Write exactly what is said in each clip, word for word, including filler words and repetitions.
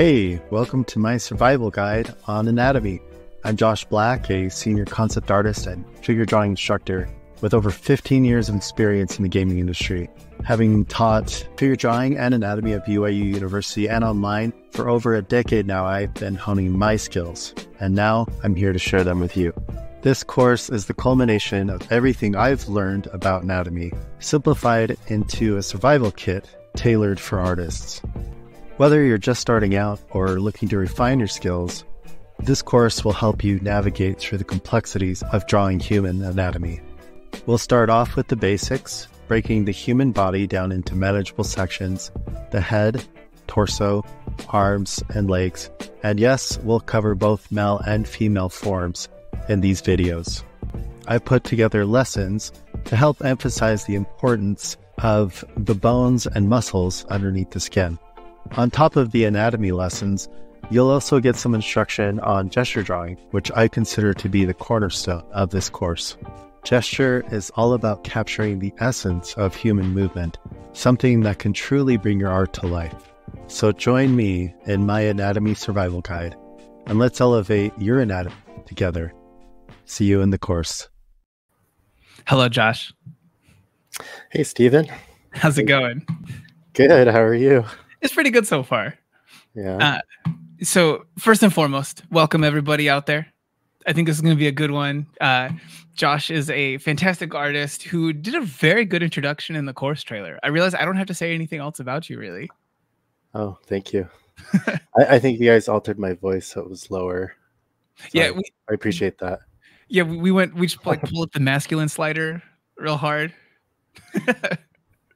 Hey, welcome to my survival guide on anatomy. I'm Josh Black, a senior concept artist and figure drawing instructor with over fifteen years of experience in the gaming industry, having taught figure drawing and anatomy at B Y U University and online for over a decade now. I've been honing my skills, and now I'm here to share them with you. This course is the culmination of everything I've learned about anatomy, simplified into a survival kit tailored for artists. Whether you're just starting out or looking to refine your skills, this course will help you navigate through the complexities of drawing human anatomy. We'll start off with the basics, breaking the human body down into manageable sections: the head, torso, arms, and legs. And yes, we'll cover both male and female forms in these videos. I've put together lessons to help emphasize the importance of the bones and muscles underneath the skin. On top of the anatomy lessons, you'll also get some instruction on gesture drawing, which I consider to be the cornerstone of this course. Gesture is all about capturing the essence of human movement, something that can truly bring your art to life. So join me in my anatomy survival guide, and let's elevate your anatomy together. See you in the course. Hello, Josh. Hey, Steven. How's it going? Good. How are you? It's pretty good so far. Yeah. Uh, so first and foremost, welcome everybody out there. I think this is going to be a good one. Uh, Josh is a fantastic artist who did a very good introduction in the course trailer. I realize I don't have to say anything else about you, really. Oh, thank you. I, I think you guys altered my voice so it was lower. So yeah, we, I appreciate that. Yeah, we went. We just like pulled up the masculine slider real hard.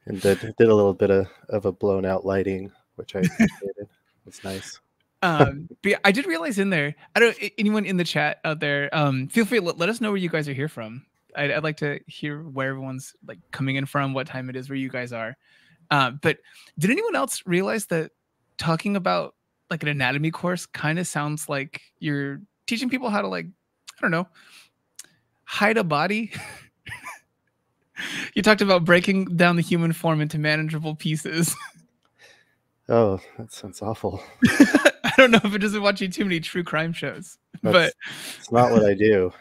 And did, did a little bit of, of a blown out lighting, which I appreciated. It's nice. um, but I did realize in there, I don't anyone in the chat out there, um, feel free to let, let us know where you guys are here from. I'd, I'd like to hear where everyone's like coming in from, what time it is, where you guys are. Uh, but did anyone else realize that talking about like an anatomy course kind of sounds like you're teaching people how to, like, I don't know, hide a body? You talked about breaking down the human form into manageable pieces. Oh, that sounds awful. I don't know if it doesn't watch you too many true crime shows. That's, but it's not what I do.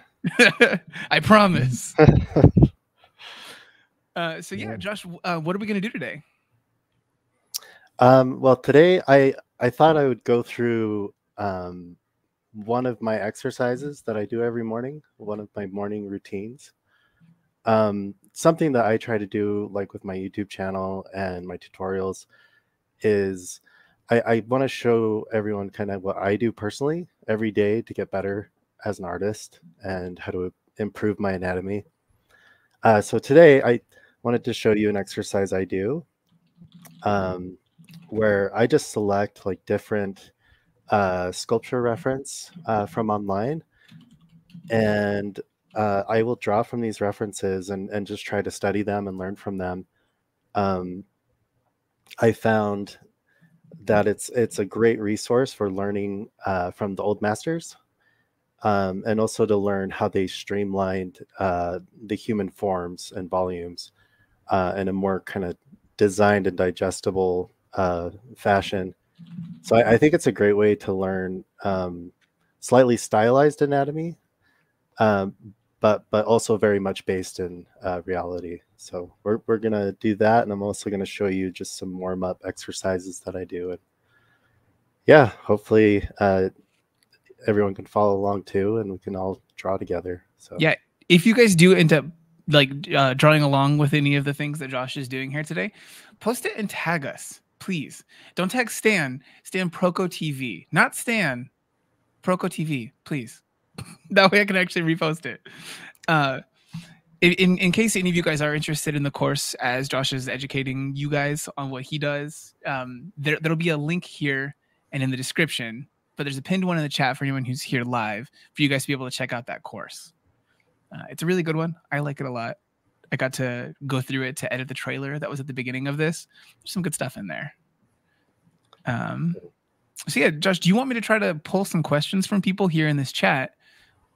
I promise. uh, so yeah, yeah. Josh, uh, what are we going to do today? Um, well, today I, I thought I would go through um, one of my exercises that I do every morning, one of my morning routines. Um, something that I try to do, like with my YouTube channel and my tutorials, is I, I want to show everyone kind of what I do personally every day to get better as an artist and how to improve my anatomy. Uh, so today I wanted to show you an exercise I do, um, where I just select like different uh, sculpture reference uh, from online, and Uh, I will draw from these references and, and just try to study them and learn from them. Um, I found that it's it's a great resource for learning uh, from the old masters, um, and also to learn how they streamlined uh, the human forms and volumes uh, in a more kind of designed and digestible uh, fashion. So I, I think it's a great way to learn um, slightly stylized anatomy, um, but but also very much based in uh, reality. So we're, we're going to do that. And I'm also going to show you just some warm-up exercises that I do. And yeah, hopefully uh, everyone can follow along too, and we can all draw together. So yeah, if you guys do end up like uh, drawing along with any of the things that Josh is doing here today, post it and tag us, please. Don't tag Stan, Stan Proko T V, not Stan, Proko T V, please. That way I can actually repost it. Uh, in, in case any of you guys are interested in the course as Josh is educating you guys on what he does, um, there, there'll be a link here and in the description, but there's a pinned one in the chat for anyone who's here live for you guys to be able to check out that course. Uh, it's a really good one. I like it a lot. I got to go through it to edit the trailer that was at the beginning of this. There's some good stuff in there. Um, so yeah, Josh, do you want me to try to pull some questions from people here in this chat?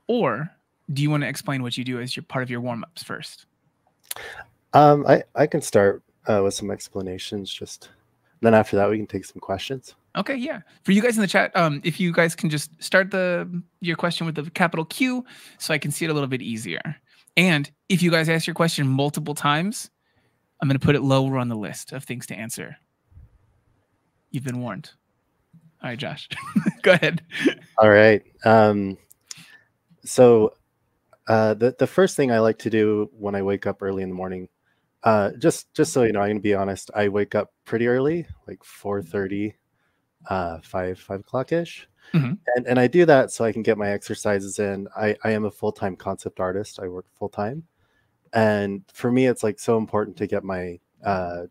Or do you want to explain what you do as your part of your warm-ups first? Um, I, I can start uh, with some explanations. Just Then after that, we can take some questions. Okay, yeah. For you guys in the chat, um, if you guys can just start the your question with the capital Q so I can see it a little bit easier. And if you guys ask your question multiple times, I'm going to put it lower on the list of things to answer. You've been warned. All right, Josh, go ahead. All right. Um, so uh, the, the first thing I like to do when I wake up early in the morning, uh, just, just so you know, I'm going to be honest, I wake up pretty early, like four thirty. Uh, five five o'clock ish, mm-hmm. and and I do that so I can get my exercises in. I I am a full time concept artist. I work full time, and for me, it's like so important to get my uh,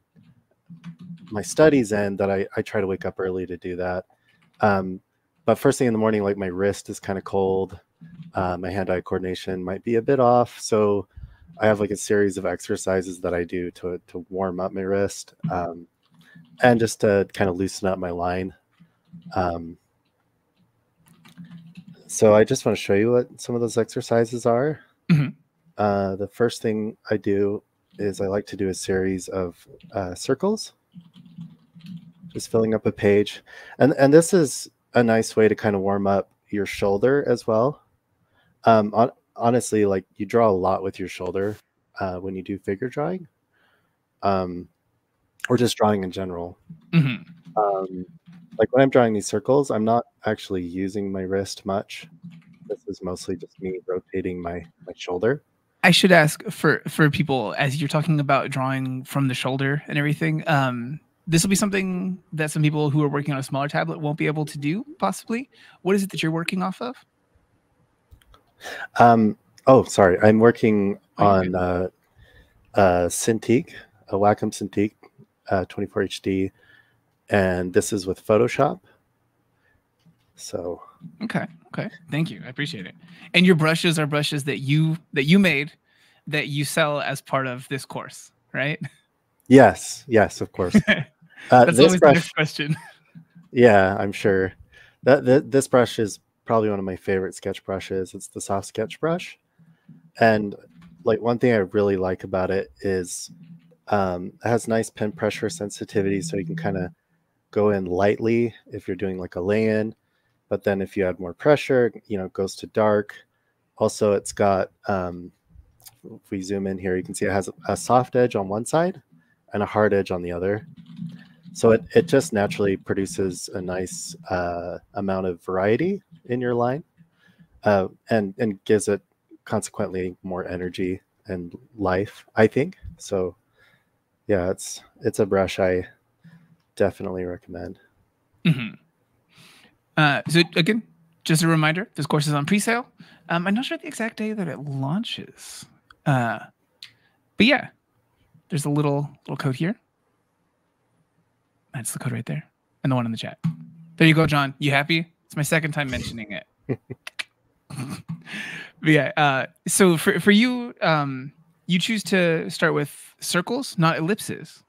my studies in that I I try to wake up early to do that. Um, but first thing in the morning, like my wrist is kind of cold, uh, my hand eye coordination might be a bit off. So I have like a series of exercises that I do to to warm up my wrist. Um, And just to kind of loosen up my line. Um, so I just want to show you what some of those exercises are. Mm-hmm. Uh, the first thing I do is I like to do a series of uh, circles, just filling up a page. And, and this is a nice way to kind of warm up your shoulder as well. Um, on, honestly, like you draw a lot with your shoulder uh, when you do figure drawing. Um, Or just drawing in general. Mm-hmm. Um, like when I'm drawing these circles, I'm not actually using my wrist much. This is mostly just me rotating my, my shoulder. I should ask for, for people, as you're talking about drawing from the shoulder and everything, um, this will be something that some people who are working on a smaller tablet won't be able to do, possibly. What is it that you're working off of? Um, oh, sorry. I'm working on uh, uh, Cintiq, a Wacom Cintiq. Uh, twenty-four H D, and this is with Photoshop. So okay, okay, thank you, I appreciate it. And your brushes are brushes that you that you made that you sell as part of this course, right? Yes, yes, of course. Uh, That's always brush, the next question. Yeah, I'm sure that, that this brush is probably one of my favorite sketch brushes. It's the soft sketch brush, and like one thing I really like about it is. Um, it has nice pen pressure sensitivity, so you can kind of go in lightly if you're doing like a lay-in, but then if you add more pressure, you know, it goes to dark. Also, it's got, um, if we zoom in here, you can see it has a soft edge on one side and a hard edge on the other. So it, it just naturally produces a nice uh, amount of variety in your line uh, and, and gives it consequently more energy and life, I think. So yeah, it's it's a brush I definitely recommend. Mm-hmm. Uh, so again, just a reminder: this course is on pre-sale. Um, I'm not sure the exact day that it launches, uh, but yeah, there's a little little code here. That's the code right there, and the one in the chat. There you go, John. You happy? It's my second time mentioning it. But yeah. Uh, so for for you. Um, You choose to start with circles, not ellipses.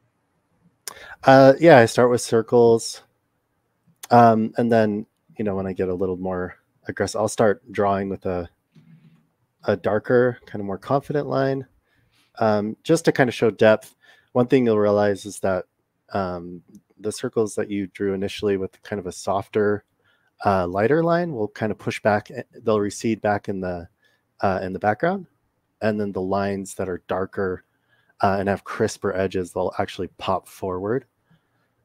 Uh, yeah, I start with circles. Um, and then, you know, when I get a little more aggressive, I'll start drawing with a, a darker, kind of more confident line, um, just to kind of show depth. One thing you'll realize is that um, the circles that you drew initially with kind of a softer, uh, lighter line will kind of push back. They'll recede back in the, uh, in the background. And then the lines that are darker uh, and have crisper edges, they'll actually pop forward.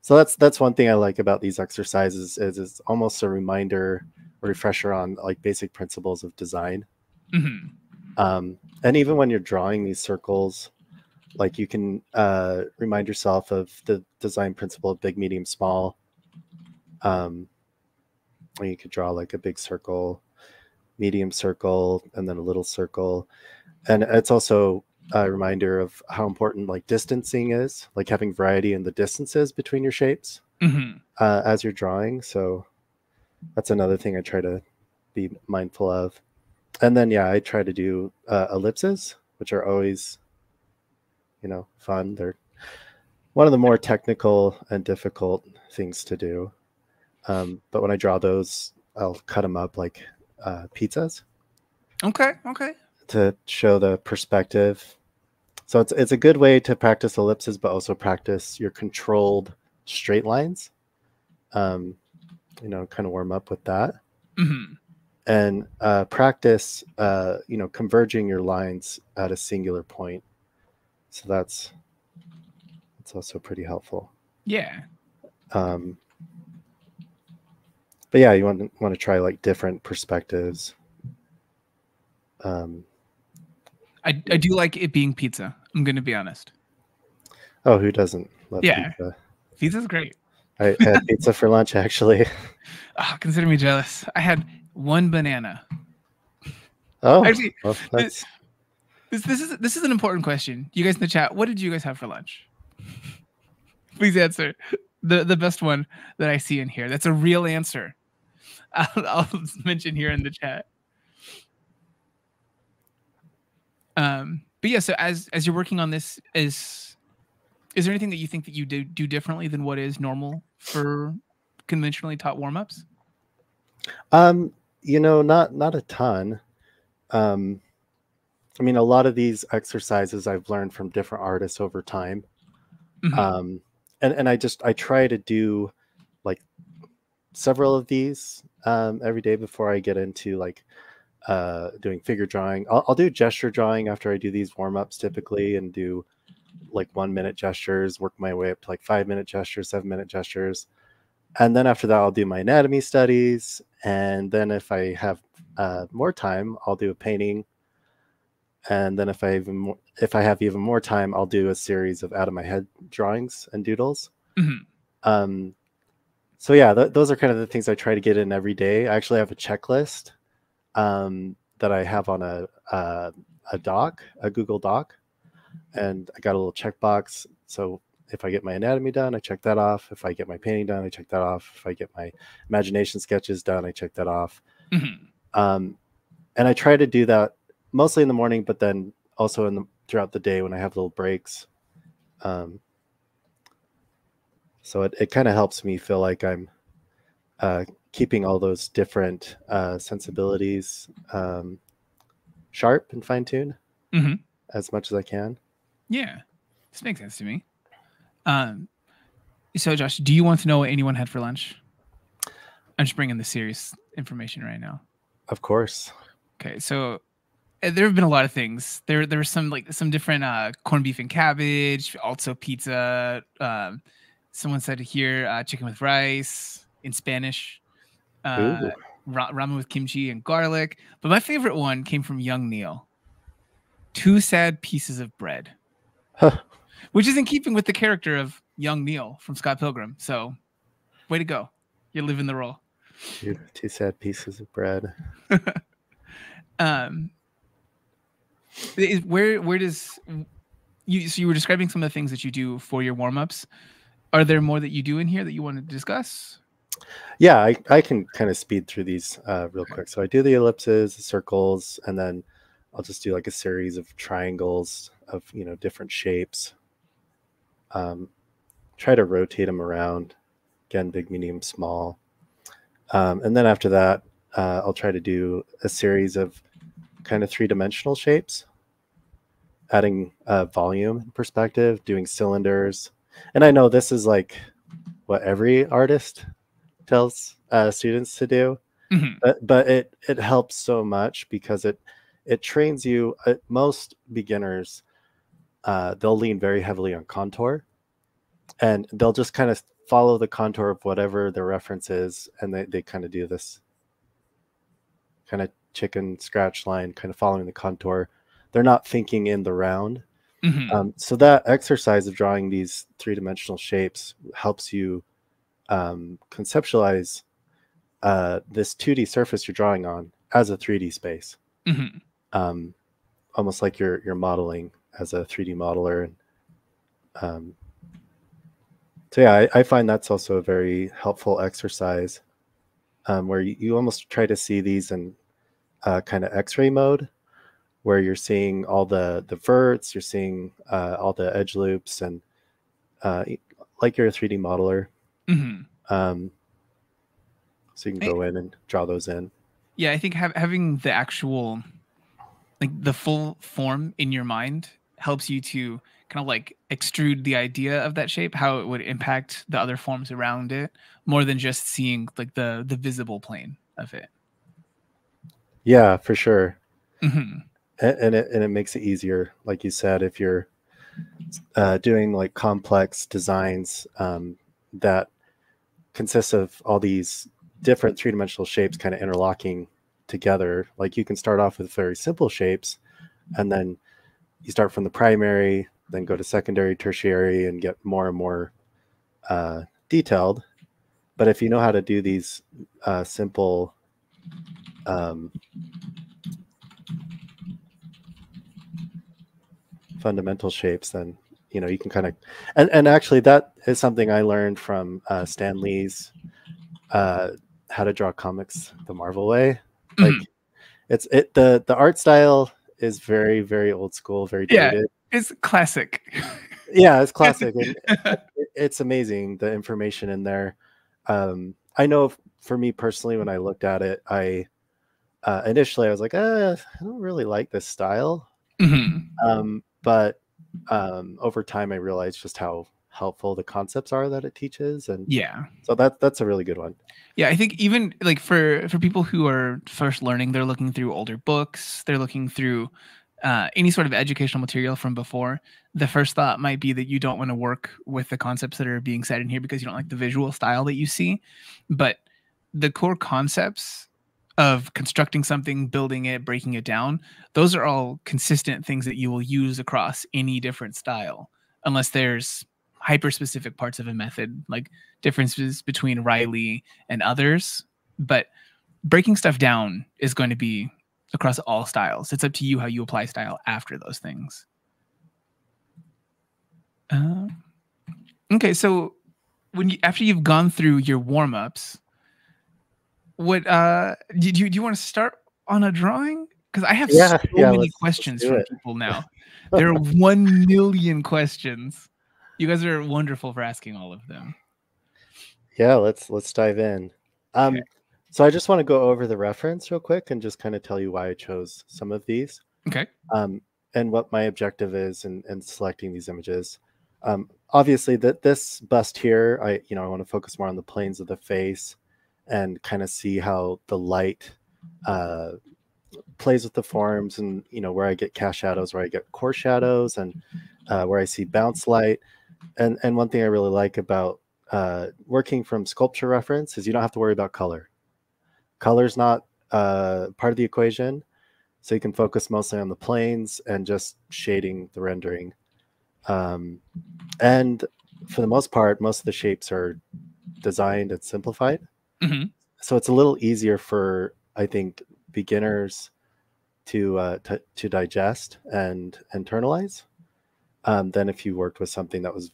So that's that's one thing I like about these exercises is it's almost a reminder, a refresher on like basic principles of design. Mm-hmm. Um, and even when you're drawing these circles, like you can uh, remind yourself of the design principle of big, medium, small. Um, and you could draw like a big circle, medium circle, and then a little circle. And it's also a reminder of how important like distancing is, like having variety in the distances between your shapes mm-hmm. uh, as you're drawing. So that's another thing I try to be mindful of. And then, yeah, I try to do uh, ellipses, which are always, you know, fun. They're one of the more technical and difficult things to do. Um, but when I draw those, I'll cut them up like uh, pizzas. Okay, okay. To show the perspective. So it's, it's a good way to practice ellipses, but also practice your controlled straight lines. Um, you know, kind of warm up with that. Mm-hmm. And uh, practice, uh, you know, converging your lines at a singular point. So that's that's also pretty helpful. Yeah. Um, but yeah, you want to want to try like different perspectives. Um, I I do like it being pizza. I'm going to be honest. Oh, who doesn't love yeah. pizza? Pizza's great. I had pizza for lunch actually. Oh, consider me jealous. I had one banana. Oh, actually, well, that's... This, this is this is an important question. You guys in the chat, what did you guys have for lunch? Please answer the the best one that I see in here. That's a real answer. I'll, I'll mention here in the chat. Um, but yeah, so as as you're working on this, is is there anything that you think that you do do differently than what is normal for conventionally taught warm-ups? Um, you know, not, not a ton. Um, I mean, a lot of these exercises I've learned from different artists over time. Mm-hmm. Um, and, and I just, I try to do like several of these, um, every day before I get into like, uh, doing figure drawing. I'll, I'll do gesture drawing after I do these warm-ups typically, and do like one minute gestures, work my way up to like five minute gestures, seven minute gestures. And then after that, I'll do my anatomy studies. And then if I have uh, more time, I'll do a painting. And then if I even more, if I have even more time, I'll do a series of out of my head drawings and doodles. Mm-hmm. Um, so yeah, th those are kind of the things I try to get in every day. I actually have a checklist um, that I have on a, uh, a doc, a Google Doc. And I got a little checkbox. So if I get my anatomy done, I check that off. If I get my painting done, I check that off. If I get my imagination sketches done, I check that off. Mm-hmm. Um, and I try to do that mostly in the morning, but then also in the, throughout the day when I have little breaks. Um, so it, it kind of helps me feel like I'm uh, keeping all those different uh, sensibilities um, sharp and fine-tuned mm-hmm. as much as I can. Yeah, this makes sense to me. Um, so Josh, do you want to know what anyone had for lunch? I'm just bringing the serious information right now. Of course. Okay. So uh, there have been a lot of things. There, there were some, like some different, uh, corned beef and cabbage, also pizza. Um, someone said here, uh, chicken with rice in Spanish, uh, ra ramen with kimchi and garlic. But my favorite one came from young Neil. Two sad pieces of bread. Huh. Which is in keeping with the character of young Neil from Scott Pilgrim. So, way to go. You're living the role. Two, two sad pieces of bread. um, is, where where does... you? So you were describing some of the things that you do for your warm-ups. Are there more that you do in here that you want to discuss? Yeah, I, I can kind of speed through these uh, real okay. quick. So I do the ellipses, the circles, and then I'll just do like a series of triangles of, you know, different shapes. Um, try to rotate them around again, big, medium, small. Um, and then after that, uh, I'll try to do a series of kind of three-dimensional shapes, adding uh, volume and perspective, doing cylinders. And I know this is like what every artist tells uh, students to do, mm-hmm. but, but it, it helps so much because it, it trains you. Uh, most beginners, Uh, they'll lean very heavily on contour, and they'll just kind of follow the contour of whatever their reference is. And they, they kind of do this kind of chicken scratch line, kind of following the contour. They're not thinking in the round. Mm-hmm. Um, so that exercise of drawing these three-dimensional shapes helps you um, conceptualize uh, this two D surface you're drawing on as a three D space. Mm-hmm. um, almost like you're, you're modeling as a three D modeler. And um, so yeah, I, I find that's also a very helpful exercise um, where you, you almost try to see these in uh, kind of X-ray mode, where you're seeing all the, the verts, you're seeing uh, all the edge loops, and uh, like you're a three D modeler. Mm-hmm. um, so you can go I, in and draw those in. Yeah, I think ha having the actual... like the full form in your mind helps you to kind of like extrude the idea of that shape, how it would impact the other forms around it, more than just seeing like the the visible plane of it. Yeah, for sure. Mm-hmm. and, and it and it makes it easier, like you said, if you're uh, doing like complex designs um, that consists of all these different three-dimensional shapes kind of interlocking together. Like you can start off with very simple shapes, and then you start from the primary, then go to secondary, tertiary, and get more and more uh, detailed. But if you know how to do these uh, simple um, fundamental shapes, then you know you can kind of, and, and actually that is something I learned from uh, Stan Lee's uh, How to Draw Comics the Marvel Way. Like it's it the the art style is very very old school, very dated. Yeah, it's classic. Yeah, it's classic. And it, it's amazing the information in there. Um, I know for me personally, when I looked at it, I uh, initially I was like, eh, I don't really like this style. Mm-hmm. Um, but um, over time, I realized just how helpful the concepts are that it teaches, and yeah, so that that's a really good one. Yeah, I think even like for for people who are first learning, they're looking through older books, they're looking through uh, any sort of educational material from before. The first thought might be that you don't want to work with the concepts that are being said in here because you don't like the visual style that you see. But the core concepts of constructing something, building it, breaking it down, those are all consistent things that you will use across any different style, unless there's hyper-specific parts of a method, like differences between Riley and others. But breaking stuff down is going to be across all styles. It's up to you how you apply style after those things. Uh, okay, so when you, after you've gone through your warm-ups, what uh, did you do? You want to start on a drawing? Because I have yeah, so yeah, many let's, questions let's from it. people now. There are one million questions. You guys are wonderful for asking all of them. Yeah, let's let's dive in. Um, okay. So I just want to go over the reference real quick and just kind of tell you why I chose some of these. Okay. Um, and what my objective is in, in selecting these images. Um, obviously, that this bust here, I you know I want to focus more on the planes of the face and kind of see how the light uh, plays with the forms, and you know where I get cast shadows, where I get core shadows, and uh, where I see bounce light. And and one thing I really like about uh, working from sculpture reference is you don't have to worry about color. Color's not uh, part of the equation, so you can focus mostly on the planes and just shading the rendering. Um, and for the most part, most of the shapes are designed and simplified. Mm-hmm. So it's a little easier for, I think, beginners to uh, to, to digest and internalize. Um, then if you worked with something that was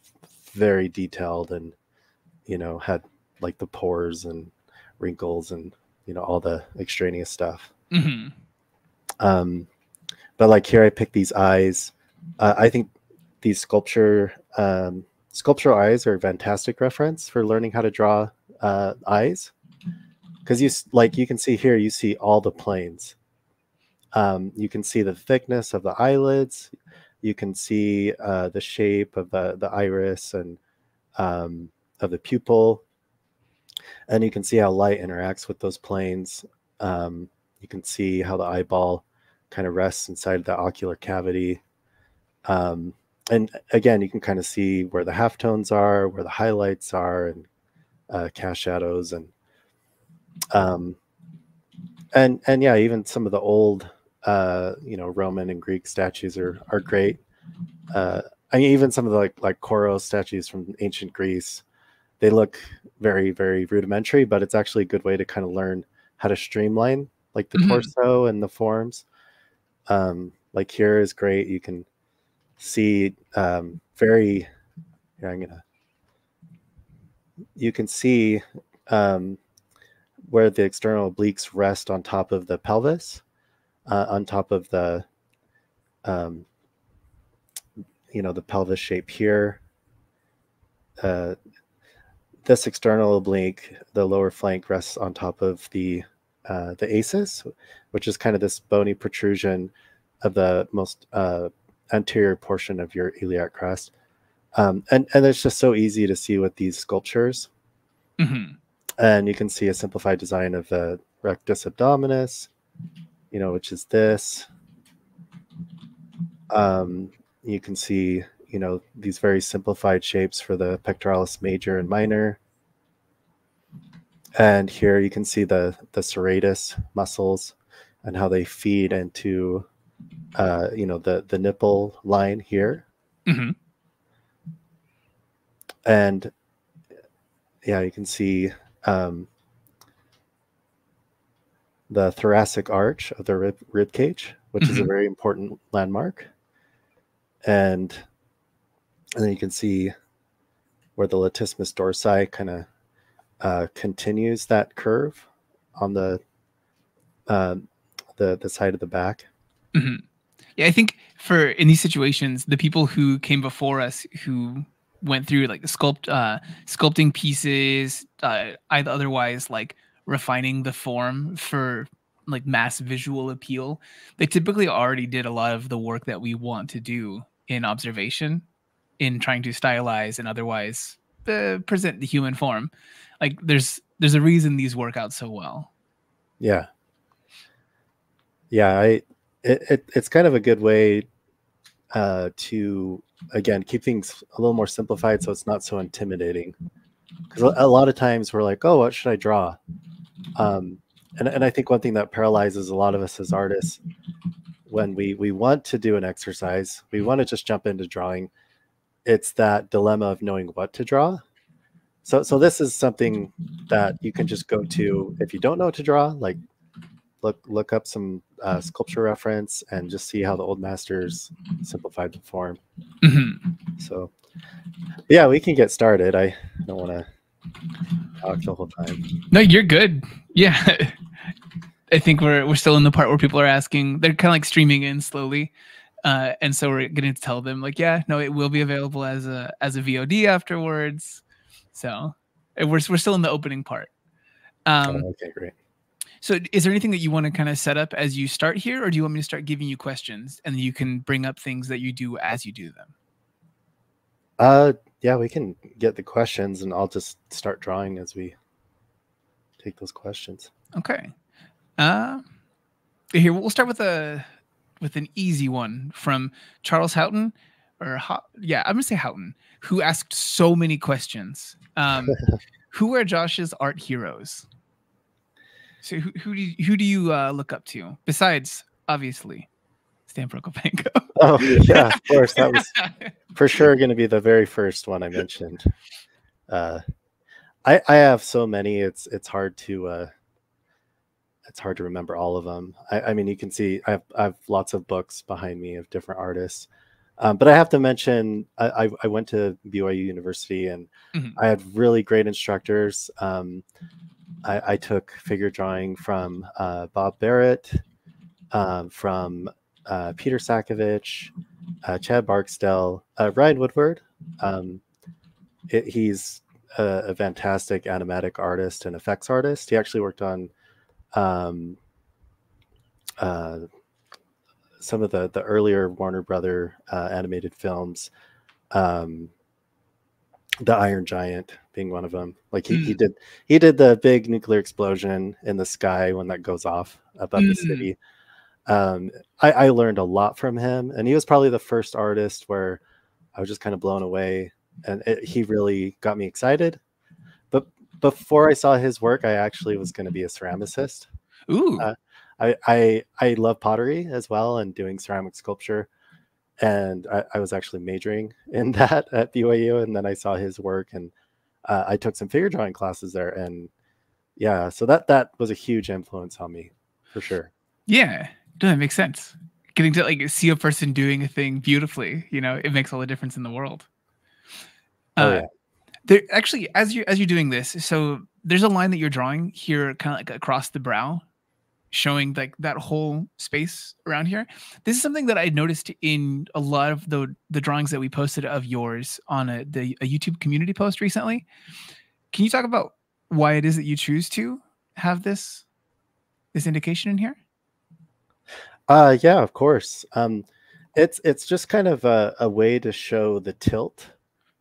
very detailed and, you know, had like the pores and wrinkles and, you know, all the extraneous stuff. Mm-hmm. Um, but like here, I picked these eyes. Uh, I think these sculpture, um, sculptural eyes are a fantastic reference for learning how to draw uh, eyes. Because you like you can see here, you see all the planes. Um, you can see the thickness of the eyelids. You can see uh, the shape of the, the iris and um, of the pupil. And you can see how light interacts with those planes. Um, you can see how the eyeball kind of rests inside the ocular cavity. Um, and again, you can kind of see where the halftones are, where the highlights are, and uh, cast shadows. And, um, and, and yeah, even some of the old uh you know Roman and Greek statues are are great. uh I mean, even some of the like like Koro statues from ancient Greece, they look very very rudimentary, but it's actually a good way to kind of learn how to streamline like the mm-hmm. torso and the forms. Um like here is great. You can see um very here I'm gonna you can see um where the external obliques rest on top of the pelvis. Uh, on top of the, um, you know, the pelvis shape here. Uh, this external oblique, the lower flank, rests on top of the uh, the A S I S, which is kind of this bony protrusion of the most uh, anterior portion of your iliac crest. Um, and, and it's just so easy to see with these sculptures. Mm-hmm. And you can see a simplified design of the rectus abdominis, you know, which is this. Um, you can see, you know, these very simplified shapes for the pectoralis major and minor. And here you can see the, the serratus muscles and how they feed into, uh, you know, the, the nipple line here. Mm-hmm. And yeah, you can see um, the thoracic arch of the rib, rib cage, which mm-hmm. is a very important landmark. And, and then you can see where the latissimus dorsi kind of uh, continues that curve on the, uh, the, the side of the back. Mm-hmm. Yeah, I think for in these situations, the people who came before us who went through like the sculpt, uh, sculpting pieces, uh, either otherwise like refining the form for like mass visual appeal, they typically already did a lot of the work that we want to do in observation, in trying to stylize and otherwise uh, present the human form. Like there's, there's a reason these work out so well. Yeah. Yeah. I, it, it, it's kind of a good way uh, to, again, keep things a little more simplified so it's not so intimidating, because a lot of times we're like, oh, what should I draw? Um, and, and I think one thing that paralyzes a lot of us as artists, when we, we want to do an exercise, we want to just jump into drawing. It's that dilemma of knowing what to draw. So, so this is something that you can just go to if you don't know what to draw, like look, look up some uh, sculpture reference and just see how the old masters simplified the form. Mm-hmm. So yeah, we can get started. I don't want to talk the whole time. No, you're good. Yeah. I think we're, we're still in the part where people are asking, they're kind of like streaming in slowly. Uh, and so we're going to tell them like, yeah, no, it will be available as a, as a V O D afterwards. So we're, we're still in the opening part. Um, oh, okay, great. So is there anything that you want to kind of set up as you start here, or do you want me to start giving you questions and you can bring up things that you do as you do them? Uh, yeah, we can get the questions and I'll just start drawing as we take those questions. Okay. Uh, here, we'll start with a, with an easy one from Charles Houghton, or Ho yeah, I'm going to say Houghton, who asked so many questions. Um, who are Josh's art heroes? So who, who do you, who do you uh, look up to besides obviously Stan Prokopenko? Oh yeah, of course, that was for sure going to be the very first one I mentioned. Uh, I I have so many; it's it's hard to uh, it's hard to remember all of them. I, I mean, you can see I have I have lots of books behind me of different artists, um, but I have to mention I I, I went to B Y U University and mm-hmm. I had really great instructors. Um, I, I took figure drawing from uh, Bob Barrett, um, from uh, Peter Sakovich, uh, Chad Barksdale, uh, Ryan Woodward. Um, it, he's a, a fantastic animatic artist and effects artist. He actually worked on um, uh, some of the, the earlier Warner Brother uh, animated films, um, The Iron Giant being one of them. Like he, mm. he did, he did the big nuclear explosion in the sky when that goes off above mm. the city. Um, I, I learned a lot from him, and he was probably the first artist where I was just kind of blown away, and it, he really got me excited. But before I saw his work, I actually was going to be a ceramicist. Ooh, uh, I, I I love pottery as well, and doing ceramic sculpture. And I, I was actually majoring in that at B Y U. And then I saw his work, and uh, I took some figure drawing classes there. And yeah, so that, that was a huge influence on me for sure. Yeah, that makes sense. Getting to like see a person doing a thing beautifully, you know, it makes all the difference in the world. Oh, yeah. Uh, there, actually, as you're, as you're doing this, so there's a line that you're drawing here kind of like across the brow, showing like that whole space around here. This is something that I noticed in a lot of the the drawings that we posted of yours on a, the, a YouTube community post recently. Can you talk about why it is that you choose to have this this indication in here? Uh, yeah, of course. Um, It's it's just kind of a, a way to show the tilt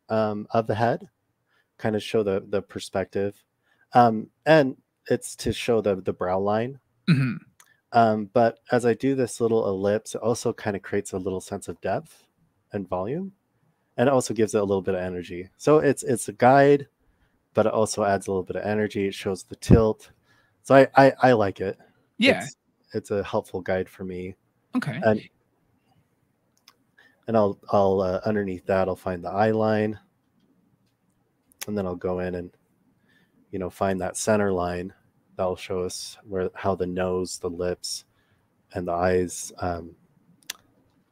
um, of the head, kind of show the the perspective, um, and it's to show the the brow line. Mm-hmm. Um, but as I do this little ellipse, it also kind of creates a little sense of depth and volume, and it also gives it a little bit of energy. So it's it's a guide, but it also adds a little bit of energy. It shows the tilt. So I I, I like it. Yeah, it's, it's a helpful guide for me. Okay. And and I'll I'll uh, underneath that I'll find the eye line, and then I'll go in and you know find that center line. That'll show us where how the nose, the lips, and the eyes um,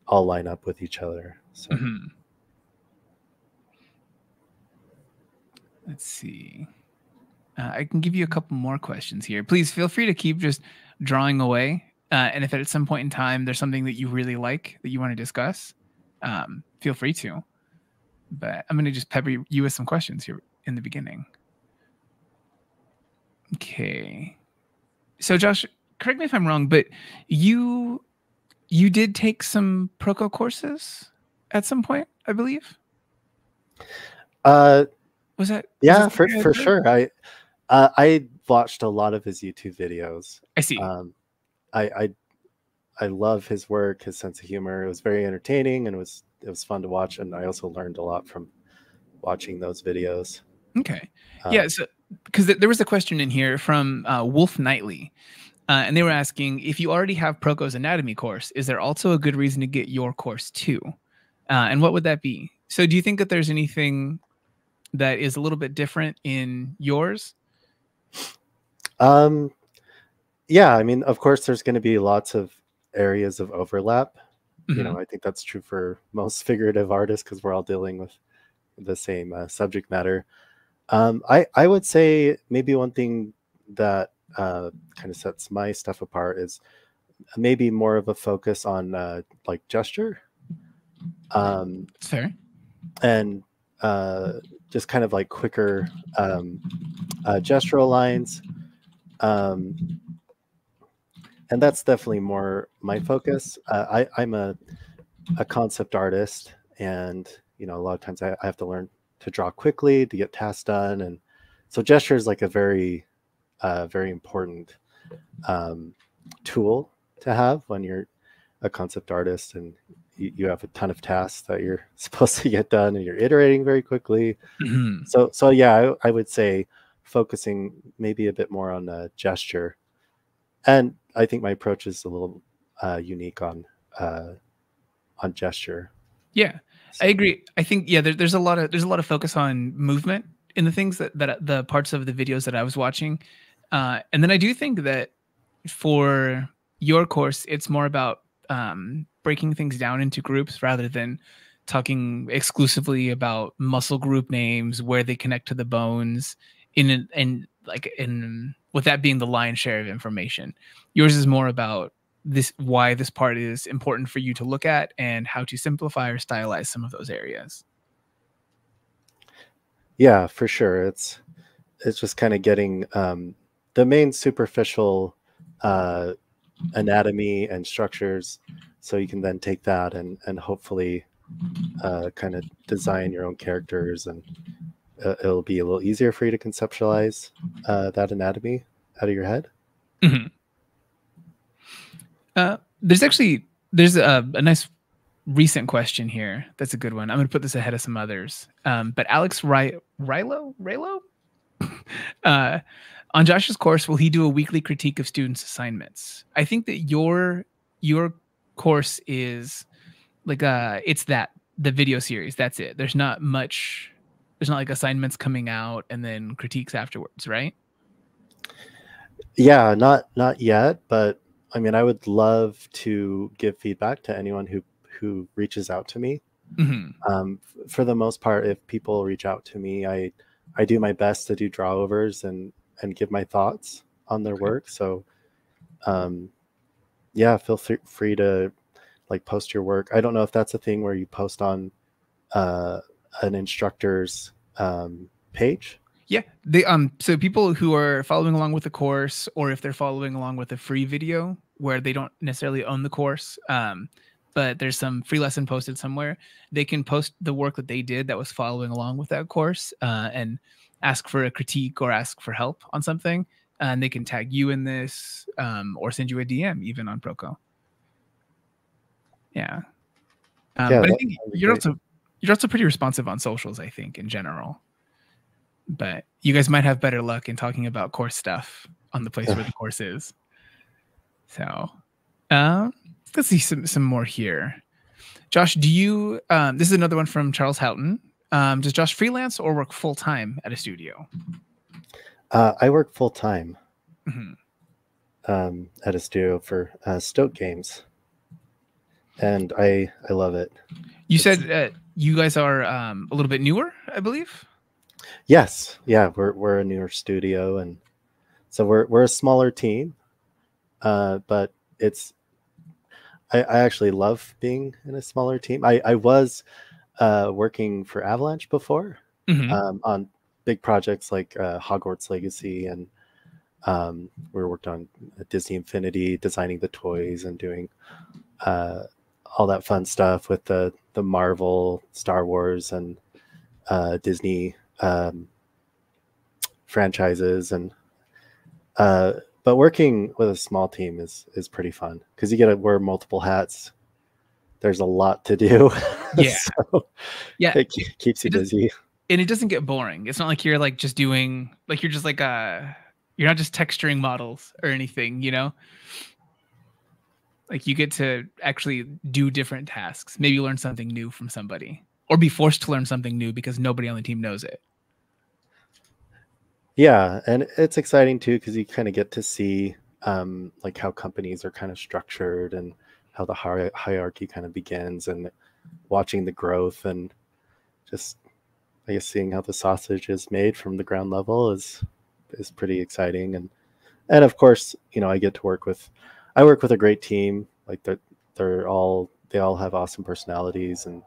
all line up with each other. So mm-hmm. Let's see. Uh, I can give you a couple more questions here. Please feel free to keep just drawing away. Uh, and if at some point in time there's something that you really like that you want to discuss, um, feel free to. But I'm going to just pepper you with some questions here in the beginning. Okay. So Josh, correct me if I'm wrong, but you you did take some Proko courses at some point, I believe? Uh, was that? Yeah, was that for, for sure. I uh, I watched a lot of his YouTube videos. I see. Um, I, I I love his work, his sense of humor. It was very entertaining and it was it was fun to watch. And I also learned a lot from watching those videos. Okay. Um, yeah. So because th there was a question in here from uh, Wolf Knightley, uh, and they were asking if you already have Proko's anatomy course, is there also a good reason to get your course too? Uh, and what would that be? So do you think that there's anything that is a little bit different in yours? Um. Yeah, I mean, of course, there's going to be lots of areas of overlap. Mm-hmm. You know, I think that's true for most figurative artists because we're all dealing with the same uh, subject matter. Um, I, I would say maybe one thing that uh, kind of sets my stuff apart is maybe more of a focus on uh, like gesture. Um, Fair. And uh, just kind of like quicker um, uh, gestural lines. Um, And that's definitely more my focus. Uh, I, I'm a, a concept artist, and you know, a lot of times I, I have to learn to draw quickly to get tasks done, and so gesture is like a very, uh, very important um, tool to have when you're a concept artist, and you, you have a ton of tasks that you're supposed to get done, and you're iterating very quickly. Mm-hmm. So, so yeah, I, I would say focusing maybe a bit more on uh, gesture. And I think my approach is a little uh, unique on uh, on gesture. Yeah, so. I agree. I think yeah, there, there's a lot of there's a lot of focus on movement in the things that that the parts of the videos that I was watching, uh, and then I do think that for your course, it's more about um, breaking things down into groups rather than talking exclusively about muscle group names, where they connect to the bones, in an, and like in. With that being the lion's share of information. Yours is more about this, why this part is important for you to look at and how to simplify or stylize some of those areas. Yeah, for sure. It's, it's just kind of getting um, the main superficial uh, anatomy and structures. So you can then take that and, and hopefully uh, kind of design your own characters, and Uh, it'll be a little easier for you to conceptualize uh, that anatomy out of your head. Mm-hmm. uh, there's actually there's a, a nice recent question here. That's a good one. I'm going to put this ahead of some others. Um, but Alex Ry Rylo Rylo uh, on Josh's course, will he do a weekly critique of students' assignments? I think that your your course is like uh it's that the video series. That's it. There's not much. There's not like assignments coming out and then critiques afterwards, right? Yeah, not not yet, but I mean, I would love to give feedback to anyone who who reaches out to me. Mm-hmm. Um, for the most part, if people reach out to me, I I do my best to do drawovers and and give my thoughts on their okay. work. So, um, yeah, feel free to like post your work. I don't know if that's a thing where you post on. Uh, an instructor's um, page? Yeah. They, um, so people who are following along with the course, or if they're following along with a free video where they don't necessarily own the course, um, but there's some free lesson posted somewhere. They can post the work that they did that was following along with that course uh, and ask for a critique or ask for help on something. And they can tag you in this um, or send you a D M even on Proko. Yeah. Um, yeah but I think you're also, you're also pretty responsive on socials, I think, in general. But you guys might have better luck in talking about course stuff on the place where the course is. So um, let's see some, some more here. Josh, do you, um, this is another one from Charles Houghton. Um, does Josh freelance or work full-time at a studio? Uh, I work full-time mm-hmm. um, at a studio for uh, Stoke Games. And I, I love it. You it's, said uh, you guys are um, a little bit newer, I believe? Yes. Yeah, we're, we're a newer studio. And so we're, we're a smaller team. Uh, but it's, I, I actually love being in a smaller team. I, I was uh, working for Avalanche before mm-hmm. um, on big projects like uh, Hogwarts Legacy. And um, we worked on Disney Infinity, designing the toys and doing uh, all that fun stuff with the, the Marvel, Star Wars, and uh, Disney um, franchises. And uh, but working with a small team is is pretty fun because you get to wear multiple hats. There's a lot to do. Yeah, so yeah, it keeps you it busy, and it doesn't get boring. It's not like you're like just doing like you're just like uh you're not just texturing models or anything, you know. Like you get to actually do different tasks. Maybe you learn something new from somebody, or be forced to learn something new because nobody on the team knows it. Yeah, and it's exciting too because you kind of get to see um, like how companies are kind of structured and how the hi hierarchy kind of begins, and watching the growth, and just I guess seeing how the sausage is made from the ground level is is pretty exciting. And and of course, you know, I get to work with I work with a great team. Like they're they're all they all have awesome personalities, and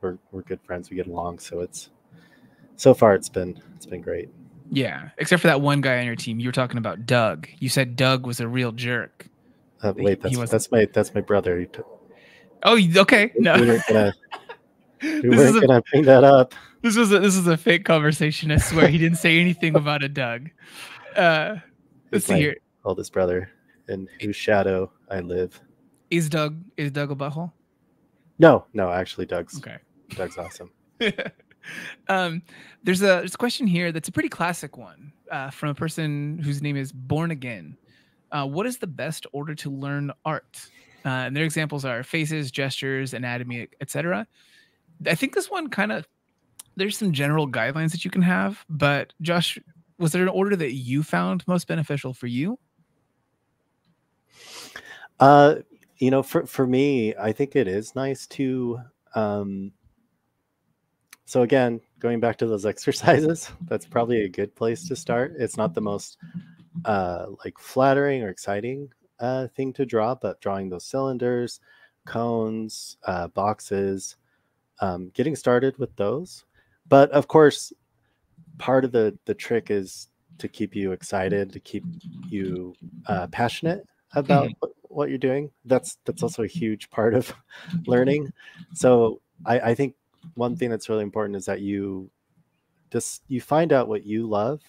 we're we're good friends. We get along, so it's so far it's been it's been great. Yeah, except for that one guy on your team. You were talking about Doug. You said Doug was a real jerk. Uh, wait, that's, he that's my that's my brother. Oh, okay. No, we weren't gonna, we weren't gonna a, bring that up. This was a, this is a fake conversation. I swear, he didn't say anything about a Doug. Uh, let's see here. Oldest brother, in whose shadow I live. Is Doug is Doug a butthole? No, no, actually, Doug's okay. Doug's awesome. Um, there's a, there's a question here that's a pretty classic one uh, from a person whose name is Born Again. Uh, what is the best order to learn art? Uh, and their examples are faces, gestures, anatomy, et cetera. I think this one kind of, there's some general guidelines that you can have, but Josh, was there an order that you found most beneficial for you? Uh, you know, for, for me, I think it is nice to... Um, So again, going back to those exercises, that's probably a good place to start. It's not the most uh, like flattering or exciting uh, thing to draw, but drawing those cylinders, cones, uh, boxes, um, getting started with those. But of course, part of the, the trick is to keep you excited, to keep you uh, passionate about mm-hmm. what, what you're doing. That's, that's also a huge part of learning. So I, I think one thing that's really important is that you just you find out what you love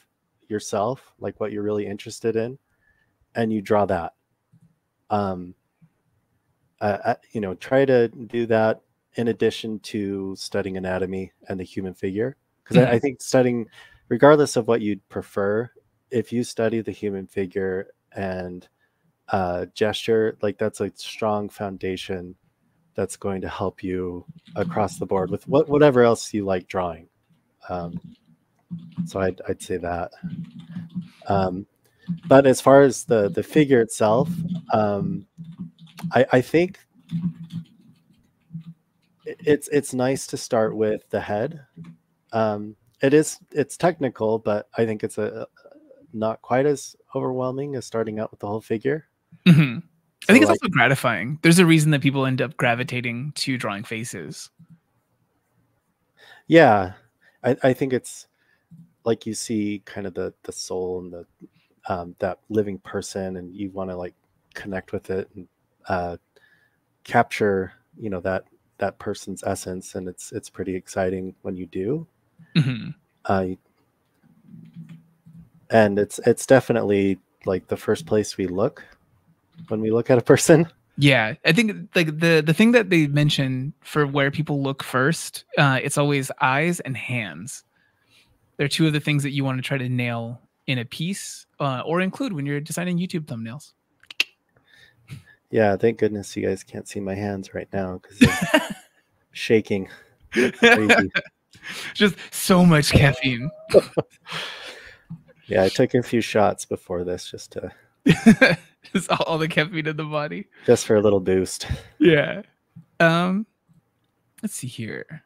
yourself, like what you're really interested in, and you draw that. Um, uh, uh, you know, try to do that in addition to studying anatomy and the human figure, because mm-hmm. I, I think studying, regardless of what you'd prefer, if you study the human figure and uh, gesture, like that's a strong foundation that's going to help you across the board with what, whatever else you like drawing. Um, so I'd, I'd say that. Um, but as far as the, the figure itself, um, I, I think it's, it's nice to start with the head. Um, it is, it's technical, but I think it's a, not quite as overwhelming as starting out with the whole figure. Mm-hmm. So I think it's like, also gratifying. There's a reason that people end up gravitating to drawing faces. Yeah, I, I think it's like you see kind of the the soul and the um, that living person, and you want to like connect with it and uh, capture you know, that that person's essence, and it's it's pretty exciting when you do. Mm-hmm. uh, and it's it's definitely like the first place we look when we look at a person. Yeah, I think like the the thing that they mention for where people look first, uh, it's always eyes and hands. They're two of the things that you want to try to nail in a piece, uh, or include when you're designing YouTube thumbnails. Yeah, thank goodness you guys can't see my hands right now because they're shaking. It's crazy. Just so much caffeine. Yeah, I took a few shots before this just to... Just all the caffeine in the body. Just for a little boost. Yeah. Um, let's see here.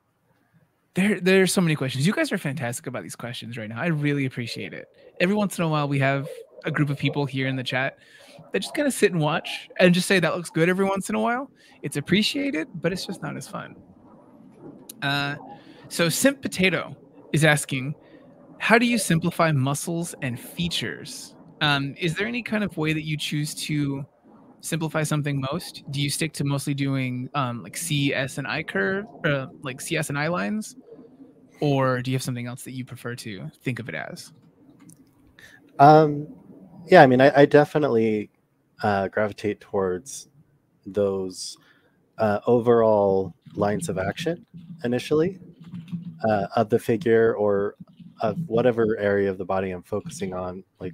There, there are so many questions. You guys are fantastic about these questions right now. I really appreciate it. Every once in a while, we have a group of people here in the chat that just kind of sit and watch and just say that looks good every once in a while. It's appreciated, but it's just not as fun. Uh, so Simp Potato is asking, how do you simplify muscles and features? Um, is there any kind of way that you choose to simplify something most? Do you stick to mostly doing um, like C, S, and I curve, or like C, S, and I lines? Or do you have something else that you prefer to think of it as? Um, yeah, I mean, I, I definitely uh, gravitate towards those uh, overall lines of action initially uh, of the figure or of whatever area of the body I'm focusing on. Like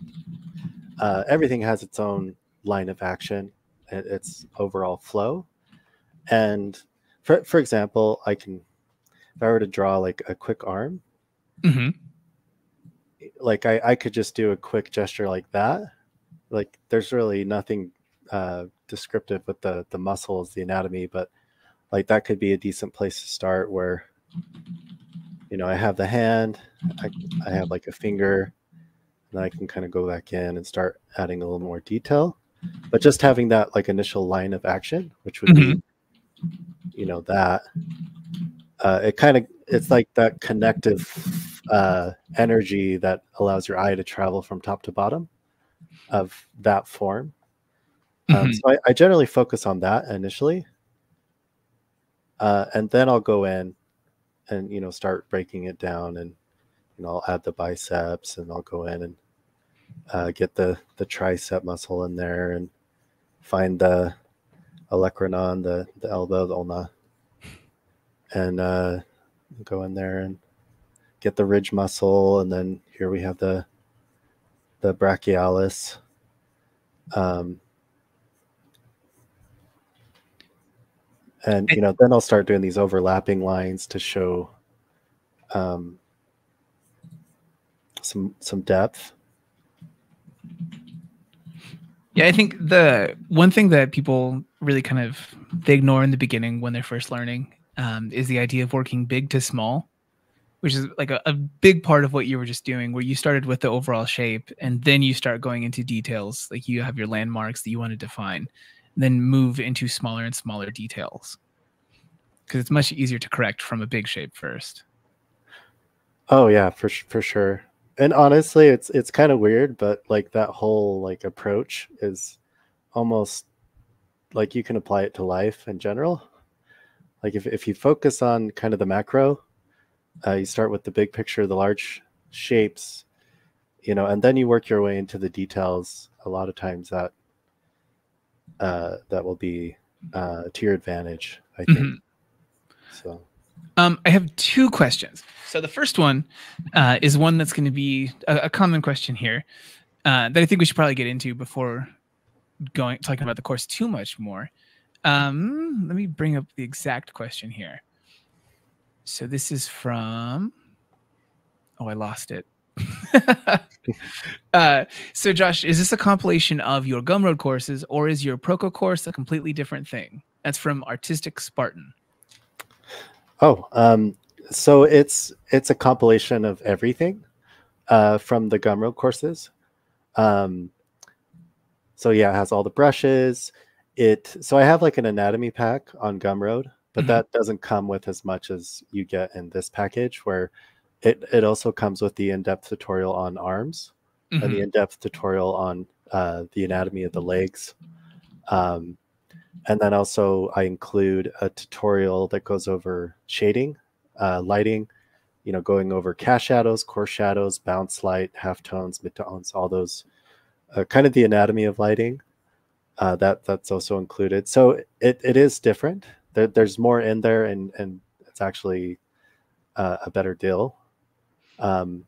uh, everything has its own line of action, it, its overall flow. And for for example, I can, if I were to draw like a quick arm, mm-hmm. like I, I could just do a quick gesture like that. Like there's really nothing uh, descriptive with the, the muscles, the anatomy, but like that could be a decent place to start where, you know, I have the hand, I, I have like a finger, and I can kind of go back in and start adding a little more detail. But just having that like initial line of action, which would mm-hmm. be, you know, that uh, it kind of, it's like that connective uh, energy that allows your eye to travel from top to bottom of that form. Mm-hmm. um, so I, I generally focus on that initially. Uh, and then I'll go in and, you know, start breaking it down, and, you know, I'll add the biceps, and I'll go in and uh, get the, the tricep muscle in there, and find the olecranon, the, the elbow, the ulna, and uh, go in there and get the ridge muscle. And then here we have the, the brachialis. Um, and, you know, then I'll start doing these overlapping lines to show um, some some depth. Yeah, I think the one thing that people really kind of they ignore in the beginning when they're first learning um, is the idea of working big to small, which is like a, a big part of what you were just doing, where you started with the overall shape and then you start going into details. Like you have your landmarks that you want to define, then move into smaller and smaller details, because it's much easier to correct from a big shape first. Oh yeah, for for sure. And honestly, it's it's kind of weird, but like that whole like approach is almost like you can apply it to life in general. Like if if you focus on kind of the macro, uh, you start with the big picture, the large shapes, you know, and then you work your way into the details. A lot of times that uh that will be uh to your advantage, I think. Mm-hmm. So um I have two questions. So the first one uh is one that's going to be a, a common question here uh that I think we should probably get into before going talking about the course too much more. Um let me bring up the exact question here. So this is from, oh, I lost it. uh, so Josh, is this a compilation of your Gumroad courses, or is your Proko course a completely different thing? That's from Artistic Spartan. Oh, um, so it's it's a compilation of everything uh, from the Gumroad courses. Um, so yeah, it has all the brushes. It so I have like an anatomy pack on Gumroad, but mm-hmm. that doesn't come with as much as you get in this package, where It, it also comes with the in-depth tutorial on arms, mm-hmm. and the in-depth tutorial on uh, the anatomy of the legs. Um, And then also I include a tutorial that goes over shading, uh, lighting, you know, going over cast shadows, core shadows, bounce light, halftones, midtones, all those, uh, kind of the anatomy of lighting. Uh, that that's also included. So it, it is different. There, there's more in there, and, and it's actually uh, a better deal. Um,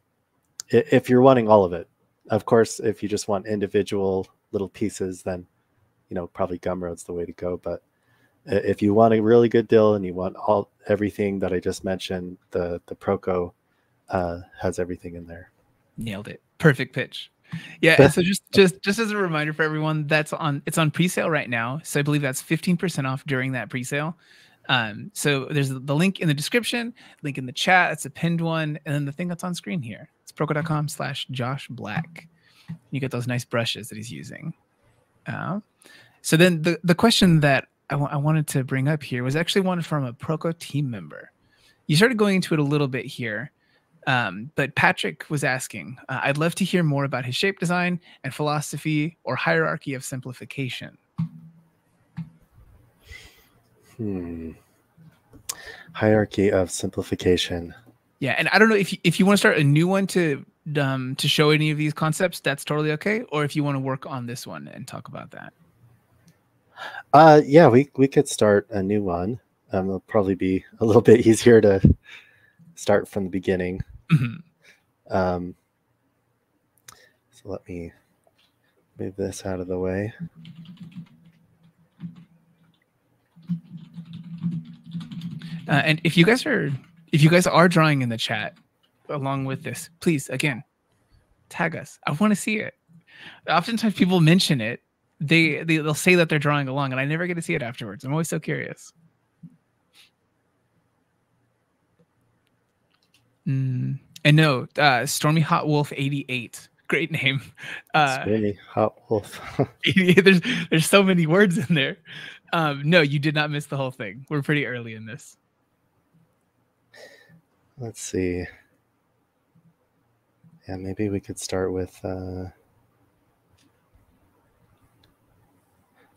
if you're wanting all of it. Of course, if you just want individual little pieces, then, you know, probably Gumroad's the way to go. But if you want a really good deal and you want all everything that I just mentioned, the the Proko uh, has everything in there. Nailed it. Perfect pitch. Yeah. And so just just just as a reminder for everyone, that's on it's on pre-sale right now. So I believe that's fifteen percent off during that pre-sale. Um, so there's the link in the description, link in the chat. It's a pinned one, and then the thing that's on screen here. It's proko dot com slash Josh Black. You get those nice brushes that he's using. Uh, so then the the question that I, I wanted to bring up here was actually one from a Proko team member. You started going into it a little bit here, um, but Patrick was asking, uh, I'd love to hear more about his shape design and philosophy or hierarchy of simplification. Hmm. Hierarchy of simplification. Yeah, and I don't know if you, if you want to start a new one to um, to show any of these concepts, that's totally okay. Or if you want to work on this one and talk about that. Uh, yeah, we we could start a new one. Um, it'll probably be a little bit easier to start from the beginning. Mm-hmm. Um, so let me move this out of the way. Uh, and if you guys are if you guys are drawing in the chat along with this, please again tag us. I want to see it. Oftentimes people mention it, they, they they'll say that they're drawing along, and I never get to see it afterwards. I'm always so curious. Mm. And no, uh, Stormy Hot Wolf eighty-eight, great name. Uh, Stormy Hot Wolf. there's there's so many words in there. Um, no, you did not miss the whole thing. We're pretty early in this. Let's see. Yeah, maybe we could start with uh,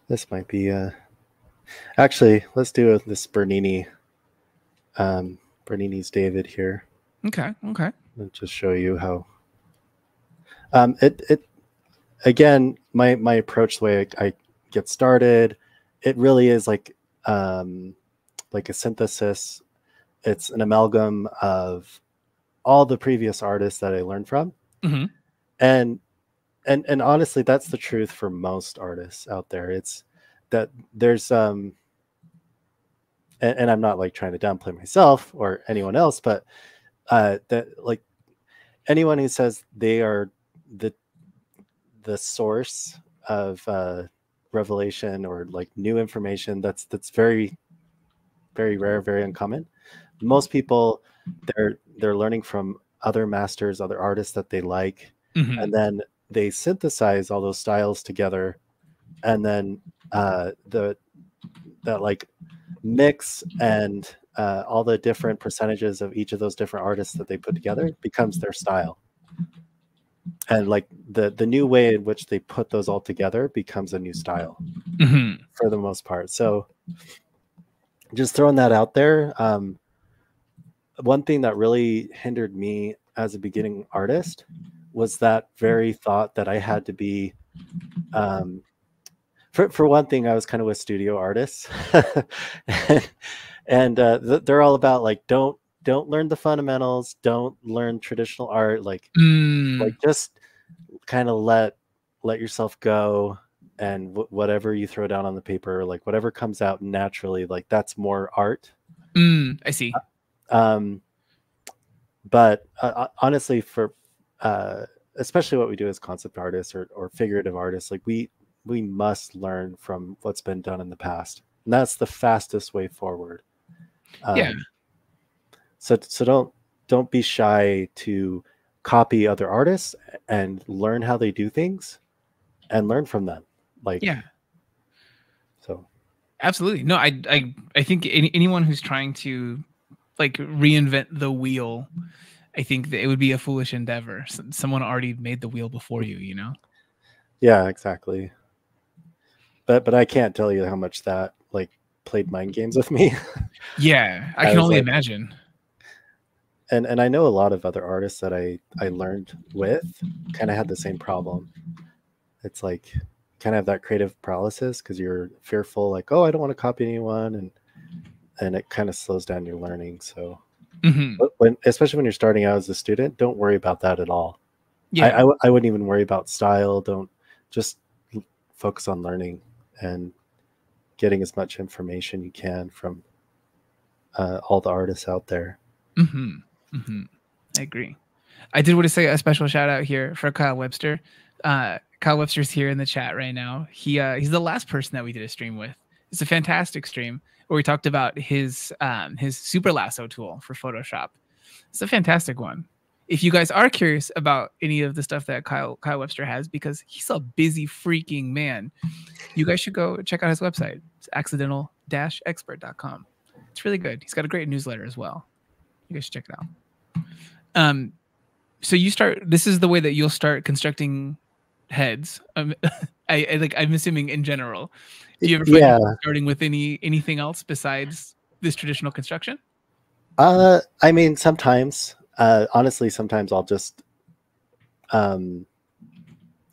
this might be uh, actually let's do this Bernini. Um, Bernini's David here. Okay, okay. I'll just show you how. Um, it it again, my my approach, the way I, I get started, it really is like um, like a synthesis. It's an amalgam of all the previous artists that I learned from. Mm-hmm. And, and, and honestly, that's the truth for most artists out there. It's that there's, um, and, and I'm not like trying to downplay myself or anyone else, but uh, that like anyone who says they are the, the source of uh, revelation or like new information, that's, that's very, very rare, very uncommon. Most people, they're they're learning from other masters, other artists that they like, mm-hmm. and then they synthesize all those styles together, and then uh, the that like mix and uh, all the different percentages of each of those different artists that they put together becomes their style, and like the the new way in which they put those all together becomes a new style, mm-hmm. for the most part. So, just throwing that out there. Um, One thing that really hindered me as a beginning artist was that very thought that I had to be, um, for, for one thing, I was kind of with studio artists and uh, th they're all about like, don't, don't learn the fundamentals. Don't learn traditional art. Like, mm. like just kind of let, let yourself go, and w whatever you throw down on the paper, like whatever comes out naturally, like that's more art. Mm, I see. Uh, Um, but uh, honestly, for uh, especially what we do as concept artists or, or figurative artists, like we we must learn from what's been done in the past, and that's the fastest way forward. Um, yeah. So so don't don't be shy to copy other artists and learn how they do things, and learn from them. Like yeah. So. Absolutely. No, I I I think any, anyone who's trying to like reinvent the wheel, I think that it would be a foolish endeavor. Someone already made the wheel before you, you know? Yeah, exactly. but but I can't tell you how much that like played mind games with me. Yeah, I, I can only like, imagine. And and I know a lot of other artists that I I learned with kind of had the same problem. It's like kind of that creative paralysis because you're fearful, like, oh, I don't want to copy anyone, and and it kind of slows down your learning. So, mm-hmm. when, especially when you're starting out as a student, don't worry about that at all. Yeah, I, I, I wouldn't even worry about style. Don't just focus on learning and getting as much information you can from uh, all the artists out there. Mm-hmm. Mm-hmm. I agree. I did want to say a special shout out here for Kyle Webster. Uh, Kyle Webster's here in the chat right now. He uh, he's the last person that we did a stream with. It's a fantastic stream where we talked about his um, his super lasso tool for Photoshop. It's a fantastic one. If you guys are curious about any of the stuff that Kyle Kyle Webster has, because he's a busy freaking man, you guys should go check out his website. It's accidental dash expert dot com. It's really good. He's got a great newsletter as well. You guys should check it out. Um, so you start. This is the way that you'll start constructing heads. Um, I, I like. I'm assuming in general. Do you ever find yeah. starting with any anything else besides this traditional construction? Uh, I mean, sometimes. Uh, honestly, sometimes I'll just, um,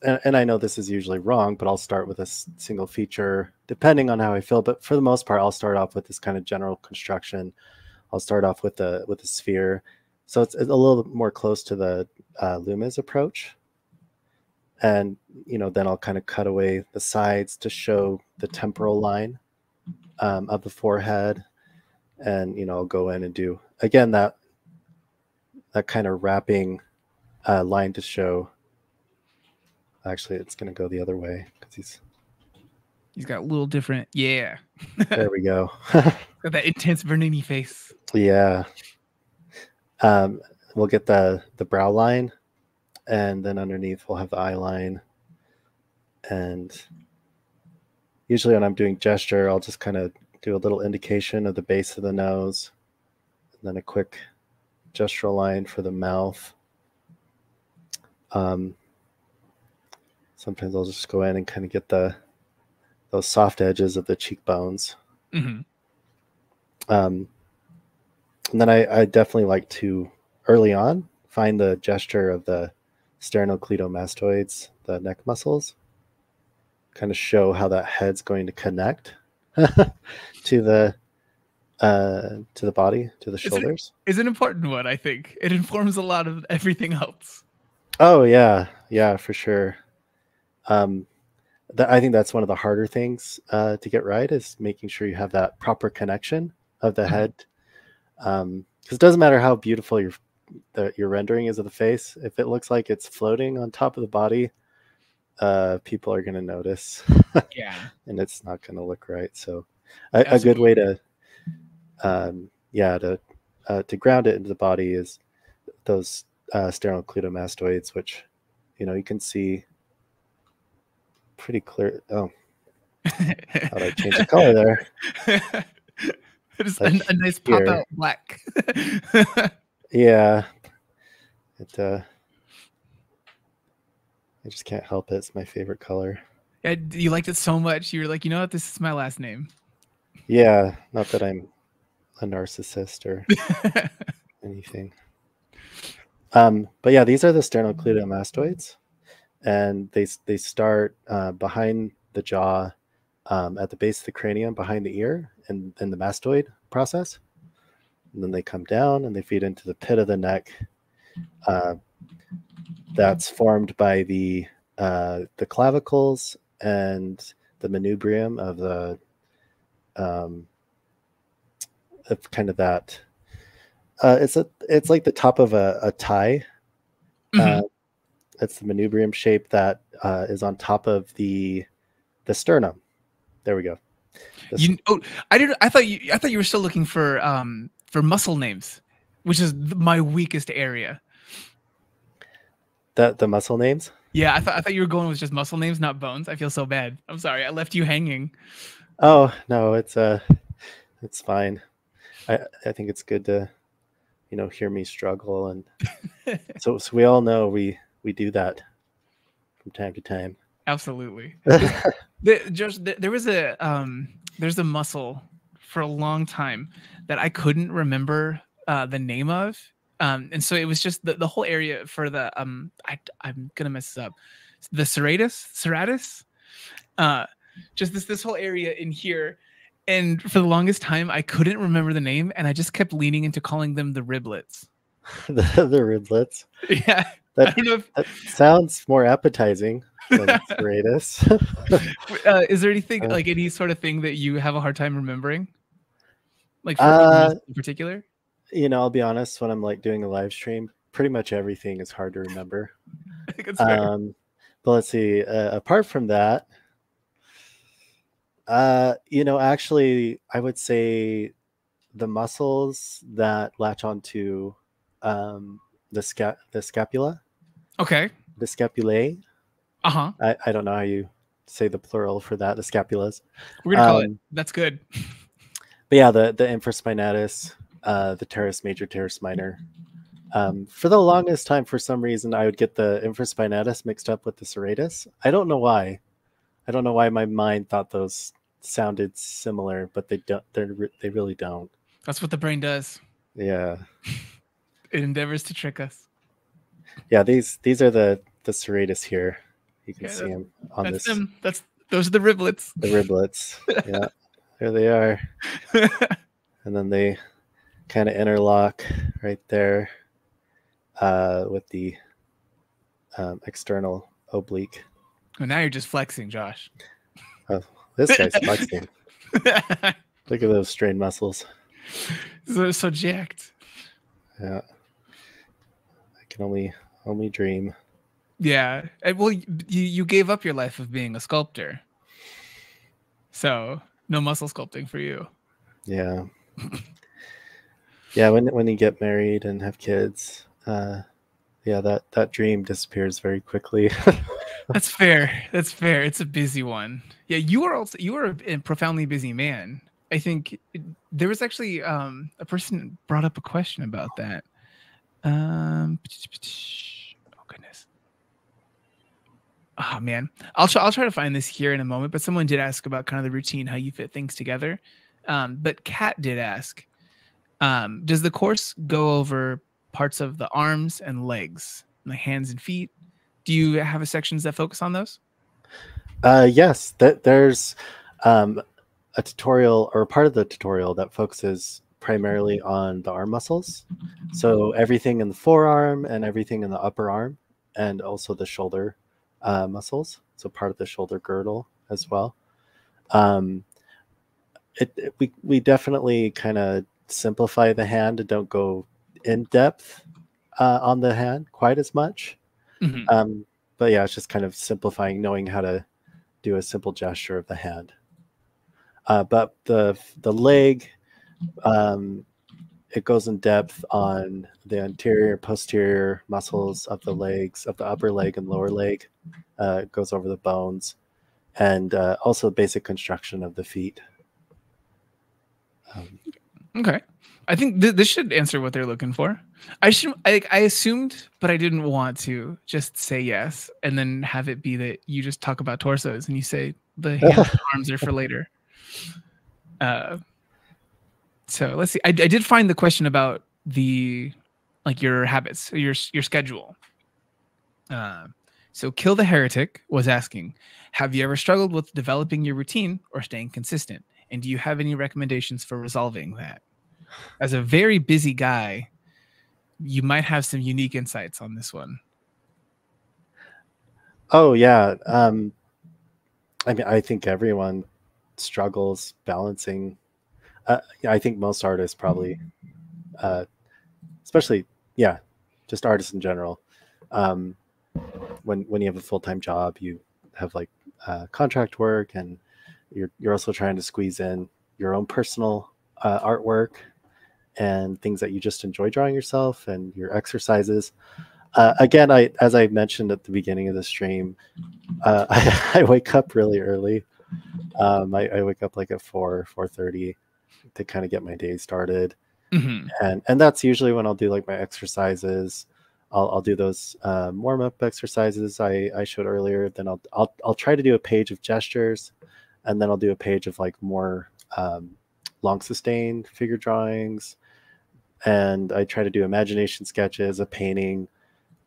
and, and I know this is usually wrong, but I'll start with a single feature depending on how I feel. But for the most part, I'll start off with this kind of general construction. I'll start off with the with a sphere, so it's, it's a little bit more close to the uh, Luma's approach. And you know, then I'll kind of cut away the sides to show the temporal line um, of the forehead, and you know, I'll go in and do again that. That kind of wrapping uh, line to show. Actually, it's going to go the other way because he's he's got a little different. Yeah, there we go. Got that intense Bernini face. Yeah, um, we'll get the the brow line, and then underneath we'll have the eye line. And usually, when I'm doing gesture, I'll just kind of do a little indication of the base of the nose, and then a quick gestural line for the mouth. Um, sometimes I'll just go in and kind of get the those soft edges of the cheekbones. Mm-hmm. Um, and then I, I definitely like to early on find the gesture of the sternocleidomastoids, the neck muscles. Kind of show how that head's going to connect to the uh to the body, to the shoulders. It's an important one. I think it informs a lot of everything else. Oh yeah, yeah, for sure. um that I think that's one of the harder things uh to get right, is making sure you have that proper connection of the mm-hmm. head, um because it doesn't matter how beautiful your the, your rendering is of the face, if it looks like it's floating on top of the body, uh people are going to notice. Yeah. And it's not going to look right. So a, a good way to um yeah to uh, to ground it into the body is those uh sternocleidomastoids, which you know you can see pretty clear. Oh, how'd I change the color there? It's a, a nice pop out black. Yeah, it uh I just can't help it. It's my favorite color. Yeah, you liked it so much you were like, you know what, this is my last name. Yeah, not that I'm a narcissist or anything. Um, but yeah, these are the sternocleidomastoids, and they they start uh, behind the jaw, um, at the base of the cranium, behind the ear, and then the mastoid process. And then they come down and they feed into the pit of the neck. Uh, that's formed by the uh, the clavicles and the manubrium of the um, of kind of that uh it's a it's like the top of a, a tie. Mm-hmm. Uh, it's the manubrium shape that uh is on top of the the sternum. There we go. The you, oh, I didn't I thought you I thought you were still looking for um for muscle names, which is my weakest area. The the muscle names? Yeah, I thought I thought you were going with just muscle names, not bones. I feel so bad. I'm sorry, I left you hanging. Oh no, it's uh it's fine. I, I think it's good to, you know, hear me struggle. And so, so we all know we, we do that from time to time. Absolutely. The, Josh, the, there was a um, there's a muscle for a long time that I couldn't remember uh, the name of, um, and so it was just the, the whole area for the um, I, I'm gonna mess this up, the serratus, serratus, uh, just this this whole area in here, and for the longest time I couldn't remember the name, and I just kept leaning into calling them the riblets. the the riblets. Yeah. That, I don't know if... that sounds more appetizing than serratus. uh, is there anything, like any sort of thing that you have a hard time remembering? Like for uh, in particular? You know, I'll be honest, when I'm like doing a live stream, pretty much everything is hard to remember. I think it's fair. Um, but let's see, uh, apart from that, uh, you know, actually, I would say the muscles that latch onto um, the sca the scapula. Okay. The scapulae. Uh-huh. I, I don't know how you say the plural for that, the scapulas. We're going to um, call it. That's good. But yeah, the, the infraspinatus, uh, the teres major, teres minor. Um, for the longest time, for some reason, I would get the infraspinatus mixed up with the serratus. I don't know why. I don't know why my mind thought those sounded similar, but they don't. They they really don't. That's what the brain does. Yeah. It endeavors to trick us. Yeah, these these are the the serratus here. You can yeah, see them on that's this. Them. That's those are the riblets. The riblets. Yeah, there they are. And then they kind of interlock right there uh, with the um, external oblique. Well, now you're just flexing, Josh. Oh, this guy's flexing. Look at those strained muscles. They're so jacked. Yeah. I can only only dream. Yeah. Well, you, you gave up your life of being a sculptor. So no muscle sculpting for you. Yeah. Yeah. When, when you get married and have kids, uh, yeah, that, that dream disappears very quickly. That's fair. That's fair. It's a busy one. Yeah. You are also, you are a profoundly busy man. I think it, there was actually um, a person brought up a question about that. Um, oh goodness. Oh man, I'll try. I'll try to find this here in a moment. But someone did ask about kind of the routine, how you fit things together. Um, but Kat did ask, um, does the course go over parts of the arms and legs, and the hands and feet? Do you have a sections that focus on those? Uh, yes, that there's. Um, a tutorial or part of the tutorial that focuses primarily on the arm muscles. So everything in the forearm and everything in the upper arm, and also the shoulder uh, muscles. So part of the shoulder girdle as well. Um, it, it, we, we definitely kind of simplify the hand and don't go in depth uh, on the hand quite as much. Mm-hmm. um, but yeah, it's just kind of simplifying, knowing how to do a simple gesture of the hand. Uh, but the the leg, um, it goes in depth on the anterior, posterior muscles of the legs, of the upper leg and lower leg. Uh, it goes over the bones, and uh, also basic construction of the feet. Um, okay, I think th this should answer what they're looking for. I should I, I assumed, but I didn't want to just say yes and then have it be that you just talk about torsos and you say the hands and arms are for later. Uh, so let's see. I, I did find the question about the, like your habits, your your schedule. Uh, so Kill the Heretic was asking, have you ever struggled with developing your routine or staying consistent? And do you have any recommendations for resolving that? As a very busy guy, you might have some unique insights on this one. Oh yeah. Um, I mean, I think everyone struggles balancing. Uh, I think most artists probably, uh, especially, yeah, just artists in general. Um, when when you have a full time job, you have like uh, contract work, and you're you're also trying to squeeze in your own personal uh, artwork and things that you just enjoy drawing yourself, and your exercises. Uh, again, I as I mentioned at the beginning of the stream, uh, I, I wake up really early. Um, I, I wake up like at four, four thirty, to kind of get my day started, mm-hmm. and and that's usually when I'll do like my exercises. I'll, I'll do those um, warm-up exercises I, I showed earlier. Then I'll, I'll, I'll try to do a page of gestures, and then I'll do a page of like more um, long sustained figure drawings. And I try to do imagination sketches, a painting,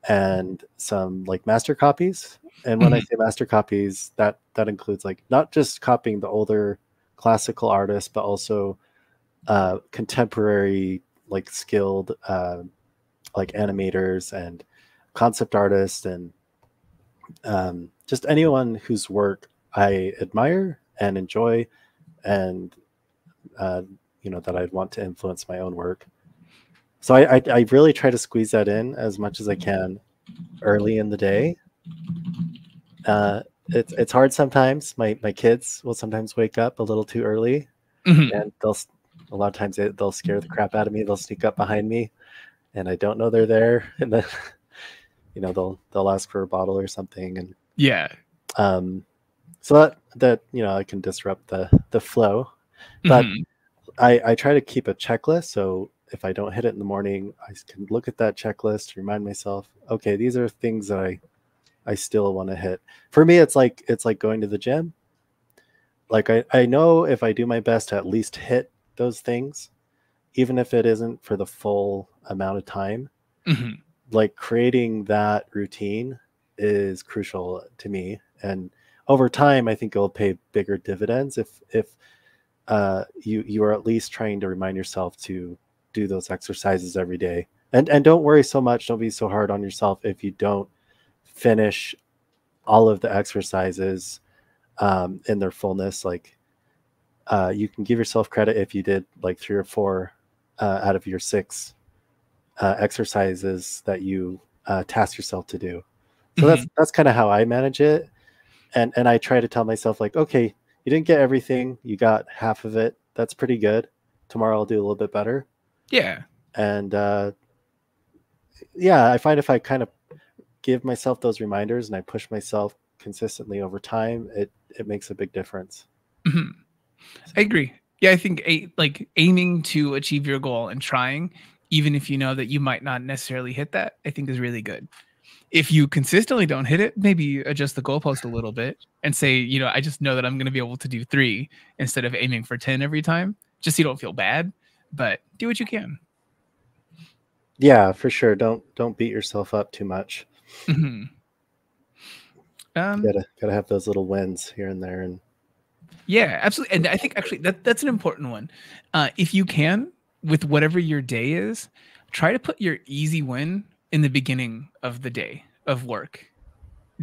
and some like master copies. And when mm-hmm. I say master copies, that, that includes like not just copying the older classical artists, but also uh, contemporary, like skilled uh, like animators and concept artists, and um, just anyone whose work I admire and enjoy, and uh, you know, that I'd want to influence my own work. So I, I, I really try to squeeze that in as much as I can early in the day. Uh, it's it's hard sometimes. My my kids will sometimes wake up a little too early, mm-hmm. and they'll a lot of times they, they'll scare the crap out of me. They'll sneak up behind me, and I don't know they're there. And then you know they'll they'll ask for a bottle or something. And yeah, um, so that that you know I can disrupt the the flow, but mm-hmm. I I try to keep a checklist. So if I don't hit it in the morning, I can look at that checklist, remind myself, okay, these are things that I, I still want to hit. For me, it's like, it's like going to the gym. Like I, I know if I do my best to at least hit those things, even if it isn't for the full amount of time, mm-hmm. like creating that routine is crucial to me. And over time, I think it'll pay bigger dividends if, if uh, you, you are at least trying to remind yourself to do those exercises every day. And and don't worry so much, don't be so hard on yourself if you don't finish all of the exercises um, in their fullness. Like uh, you can give yourself credit if you did like three or four uh, out of your six uh, exercises that you uh, task yourself to do. So mm-hmm. that's that's kind of how I manage it. And and I try to tell myself like, okay, you didn't get everything, you got half of it. That's pretty good. Tomorrow I'll do a little bit better. Yeah. And uh, yeah, I find if I kind of give myself those reminders and I push myself consistently over time, it, it makes a big difference. Mm-hmm. So. I agree. Yeah, I think a, like aiming to achieve your goal and trying, even if you know that you might not necessarily hit that, I think is really good. If you consistently don't hit it, maybe adjust the goalpost a little bit and say, you know, I just know that I'm going to be able to do three instead of aiming for ten every time, just so you don't feel bad. But do what you can. Yeah, for sure. Don't don't beat yourself up too much. Mm-hmm. um, gotta gotta have those little wins here and there. And yeah, absolutely. And I think actually that that's an important one. Uh, if you can, with whatever your day is, try to put your easy win in the beginning of the day of work.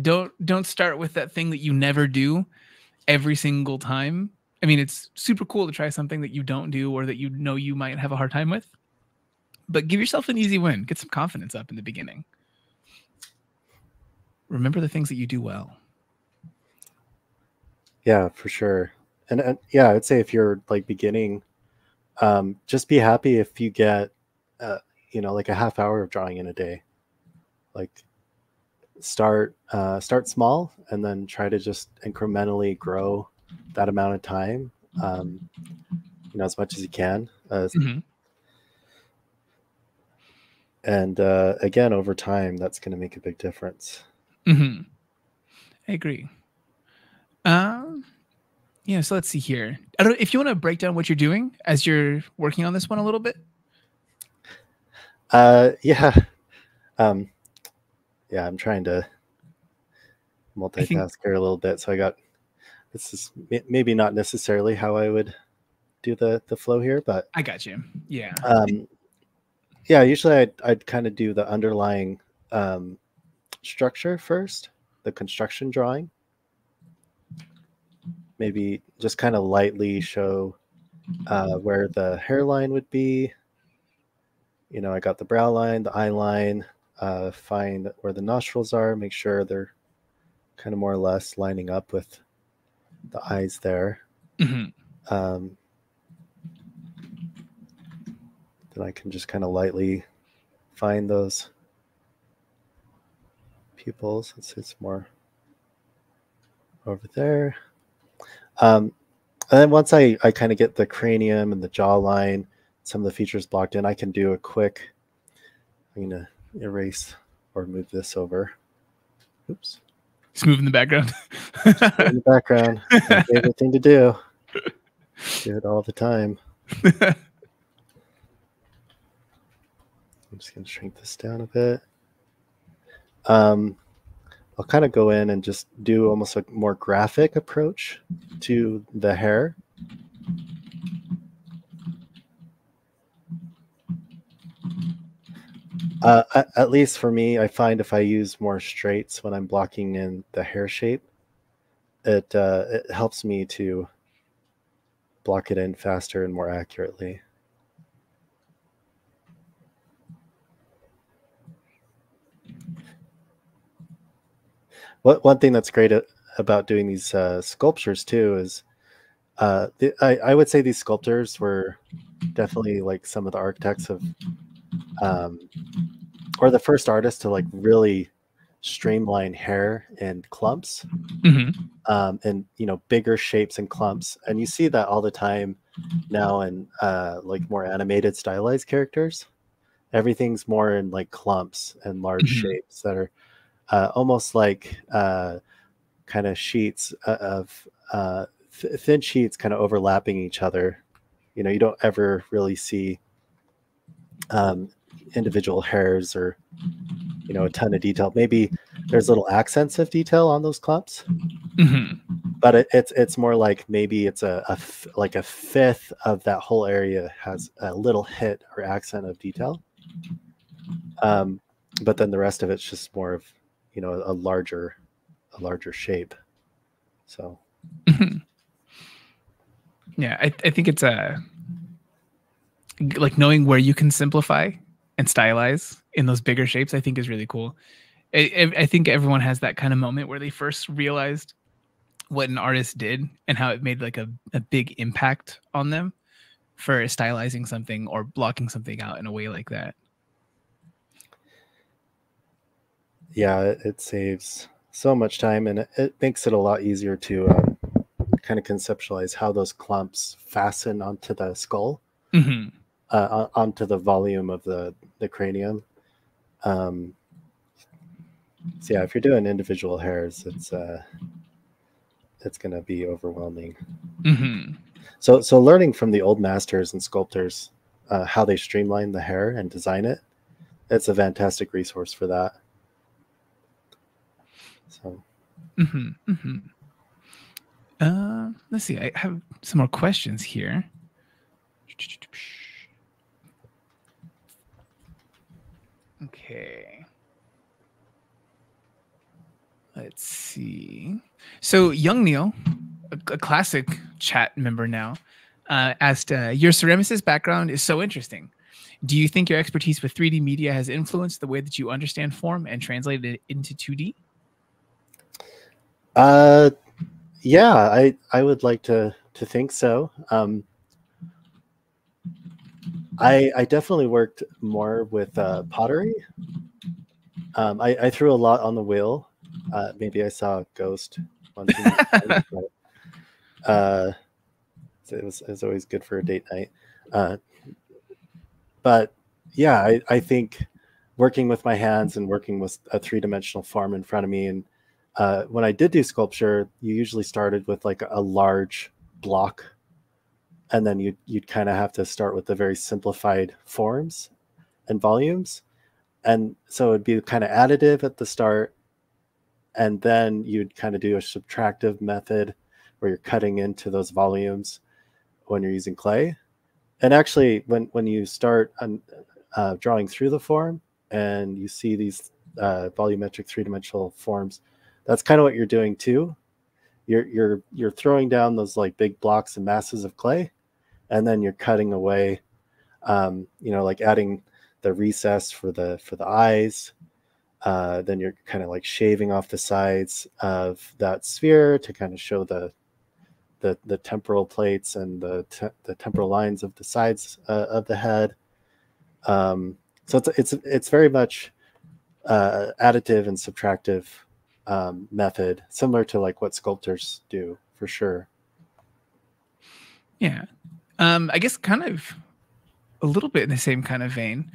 Don't don't start with that thing that you never do every single time. I mean, it's super cool to try something that you don't do or that you know you might have a hard time with, but give yourself an easy win. Get some confidence up in the beginning. Remember the things that you do well. Yeah, for sure. And, and yeah, I'd say if you're like beginning, um, just be happy if you get, uh, you know, like a half hour of drawing in a day. Like start, uh, start small and then try to just incrementally grow that amount of time, um, you know, as much as you can. Uh, mm-hmm. And uh, again, over time, that's going to make a big difference. Mm-hmm. I agree. Um, yeah, so let's see here. I don't know if you want to break down what you're doing as you're working on this one a little bit. Uh, yeah. Um, yeah, I'm trying to multitask think... here a little bit. So I got... This is maybe not necessarily how I would do the, the flow here, but I got you. Yeah. Um, yeah. Usually I'd, I'd kind of do the underlying um, structure first, the construction drawing, maybe just kind of lightly show uh, where the hairline would be. You know, I got the brow line, the eye line, uh, find where the nostrils are, make sure they're kind of more or less lining up with the eyes there. Mm-hmm. Um, then I can just kind of lightly find those pupils. Let's see, it's more over there. Um, and then once I, I kind of get the cranium and the jawline, some of the features blocked in, I can do a quick, I'm going to erase or move this over. Oops. It's moving the background. In the background. My favorite thing to do. Do it all the time. I'm just going to shrink this down a bit. Um, I'll kind of go in and just do almost a more graphic approach to the hair. Uh, at least for me, I find if I use more straights when I'm blocking in the hair shape, it, uh, it helps me to block it in faster and more accurately. What, one thing that's great about doing these uh, sculptures, too, is uh, the, I, I would say these sculptors were definitely like some of the architects of Um, or the first artist to like really streamline hair and clumps, mm-hmm. um, and you know, bigger shapes and clumps, and you see that all the time now in uh, like more animated stylized characters. Everything's more in like clumps and large mm-hmm. shapes that are uh, almost like uh, kind of sheets of uh, th thin sheets kind of overlapping each other. You know, you don't ever really see um individual hairs or you know a ton of detail. Maybe there's little accents of detail on those clumps, mm-hmm. but it, it's it's more like maybe it's a, a f like a fifth of that whole area has a little hit or accent of detail, um but then the rest of it's just more of you know a larger a larger shape. So mm-hmm. yeah I, I think it's a like knowing where you can simplify and stylize in those bigger shapes, I think is really cool. I, I think everyone has that kind of moment where they first realized what an artist did and how it made like a, a big impact on them for stylizing something or blocking something out in a way like that. Yeah, it, it saves so much time, and it, it makes it a lot easier to um, kind of conceptualize how those clumps fasten onto the skull. Mm-hmm. Uh, onto the volume of the, the cranium. Um, so yeah, if you're doing individual hairs, it's uh, it's going to be overwhelming. Mm-hmm. So so learning from the old masters and sculptors uh, how they streamline the hair and design it, it's a fantastic resource for that. So. Mm-hmm. Mm-hmm. Uh, let's see. I have some more questions here. Okay. Let's see. So Young Neil, a, a classic chat member now, uh, asked, uh, your ceramicist background is so interesting. Do you think your expertise with three D media has influenced the way that you understand form and translated it into two D? Uh, yeah, I, I would like to, to think so. Um, I, I definitely worked more with uh, pottery. Um, I, I threw a lot on the wheel. Uh, maybe I saw a ghost one time, but, uh, it was, it was always good for a date night. Uh, but yeah, I, I think working with my hands and working with a three-dimensional form in front of me, and uh, when I did do sculpture, you usually started with like a large block. And then you'd, you'd kind of have to start with the very simplified forms and volumes. And so it'd be kind of additive at the start. And then you'd kind of do a subtractive method where you're cutting into those volumes when you're using clay. And actually, when, when you start on, uh, drawing through the form and you see these uh, volumetric three-dimensional forms, that's kind of what you're doing too. You're, you're, you're throwing down those like big blocks and masses of clay, and then you're cutting away, um, you know, like adding the recess for the, for the eyes. Uh, then you're kind of like shaving off the sides of that sphere to kind of show the, the, the temporal plates and the, te the temporal lines of the sides uh, of the head. Um, so it's, it's, it's very much uh, additive and subtractive um, method, similar to like what sculptors do for sure. Yeah. Um, I guess kind of a little bit in the same kind of vein.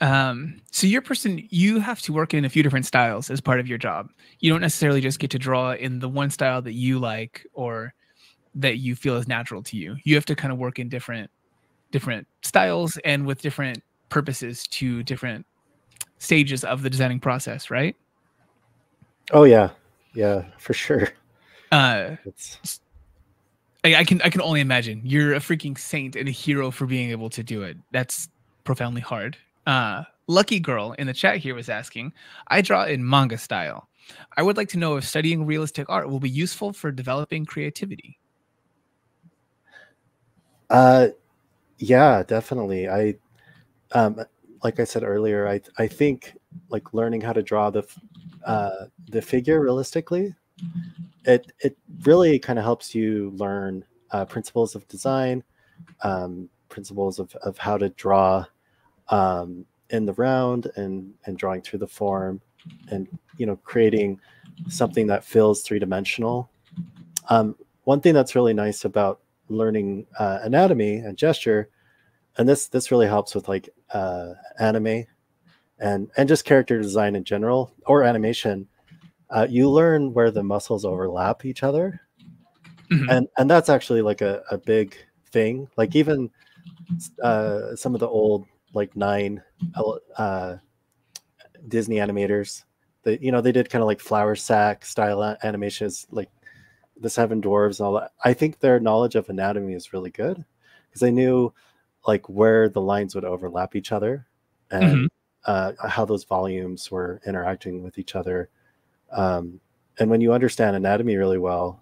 Um, so your person, you have to work in a few different styles as part of your job. You don't necessarily just get to draw in the one style that you like or that you feel is natural to you. You have to kind of work in different, different styles and with different purposes to different stages of the designing process, right? Oh yeah. Yeah, for sure. Uh, it's... I, I can, I can only imagine. You're a freaking saint and a hero for being able to do it. That's profoundly hard. Uh, Lucky Girl in the chat here was asking, I draw in manga style. I would like to know if studying realistic art will be useful for developing creativity. Uh, yeah, definitely. I, um, like I said earlier, I, I think like learning how to draw the, uh, the figure realistically, it, it really kind of helps you learn, uh, principles of design, um, principles of, of how to draw, um, in the round and, and drawing through the form and, you know, creating something that feels three-dimensional. Um, one thing that's really nice about learning, uh, anatomy and gesture, and this, this really helps with like, uh, anime and, and just character design in general or animation, uh, you learn where the muscles overlap each other. Mm-hmm. And, and that's actually like a, a big thing. Like even, uh, some of the old, like nine, uh, Disney animators that, you know, they did kind of like flour sack style animations, like the Seven Dwarves and all that. I think their knowledge of anatomy is really good because they knew like where the lines would overlap each other and mm-hmm. uh, how those volumes were interacting with each other. Um, and when you understand anatomy really well,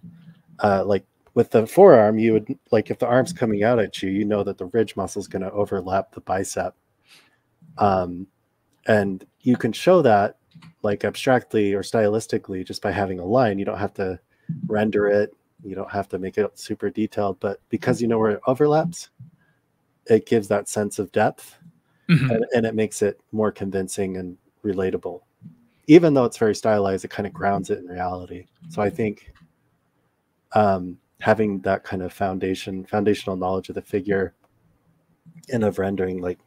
uh, like with the forearm, you would like, if the arm's coming out at you, you know that the ridge muscle is going to overlap the bicep. Um, and you can show that like abstractly or stylistically just by having a line. You don't have to render it. You don't have to make it super detailed, but because you know where it overlaps, it gives that sense of depth mm-hmm. and, and it makes it more convincing and relatable. Even though it's very stylized, it kind of grounds it in reality. So I think um, having that kind of foundation, foundational knowledge of the figure and of rendering like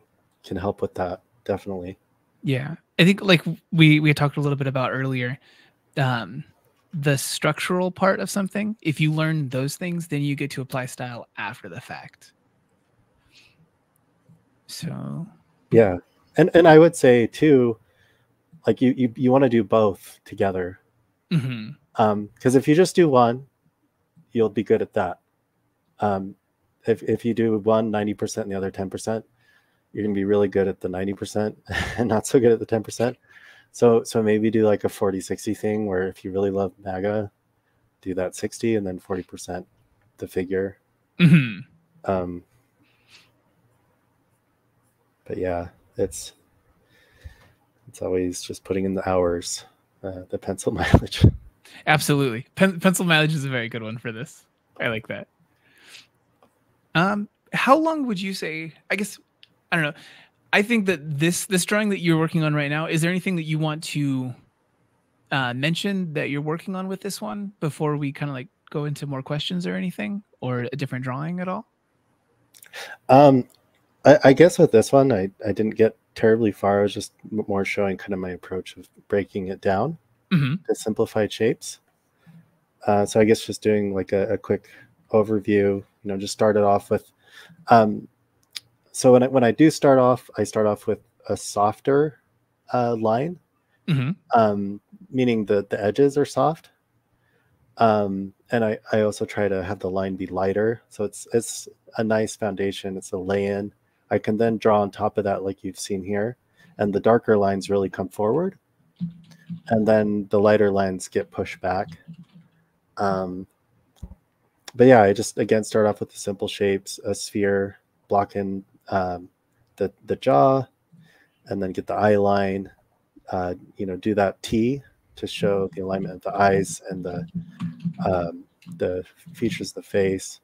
can help with that, definitely. Yeah, I think like we, we talked a little bit about earlier, um, the structural part of something, if you learn those things, then you get to apply style after the fact. So, yeah. And, and I would say too, like you, you, you want to do both together. Mm-hmm. Um, 'cause if you just do one, you'll be good at that. Um, if, if you do one ninety percent and the other ten percent, you're going to be really good at the ninety percent and not so good at the ten percent. So, so maybe do like a forty sixty thing where if you really love MAGA, do that sixty and then forty percent the figure. Mm-hmm. Um, but yeah, it's, it's always just putting in the hours, uh, the pencil mileage. Absolutely. Pen pencil mileage is a very good one for this. I like that. Um, how long would you say, I guess, I don't know. I think that this, this drawing that you're working on right now, is there anything that you want to uh, mention that you're working on with this one before we kind of like go into more questions or anything, or a different drawing at all? Um, I, I guess with this one, I, I didn't get terribly far. I was just more showing kind of my approach of breaking it down mm-hmm. to simplified shapes. Uh, so I guess just doing like a, a quick overview, you know, just started off with, um, so when I, when I do start off, I start off with a softer uh, line, mm-hmm. um, meaning the, the edges are soft. Um, and I, I also try to have the line be lighter. So it's, it's a nice foundation. It's a lay-in. I can then draw on top of that like you've seen here. And the darker lines really come forward. And then the lighter lines get pushed back. Um, but yeah, I just, again, start off with the simple shapes, a sphere, block in um, the, the jaw, and then get the eye line, uh, you know, do that T to show the alignment of the eyes and the, um, the features of the face,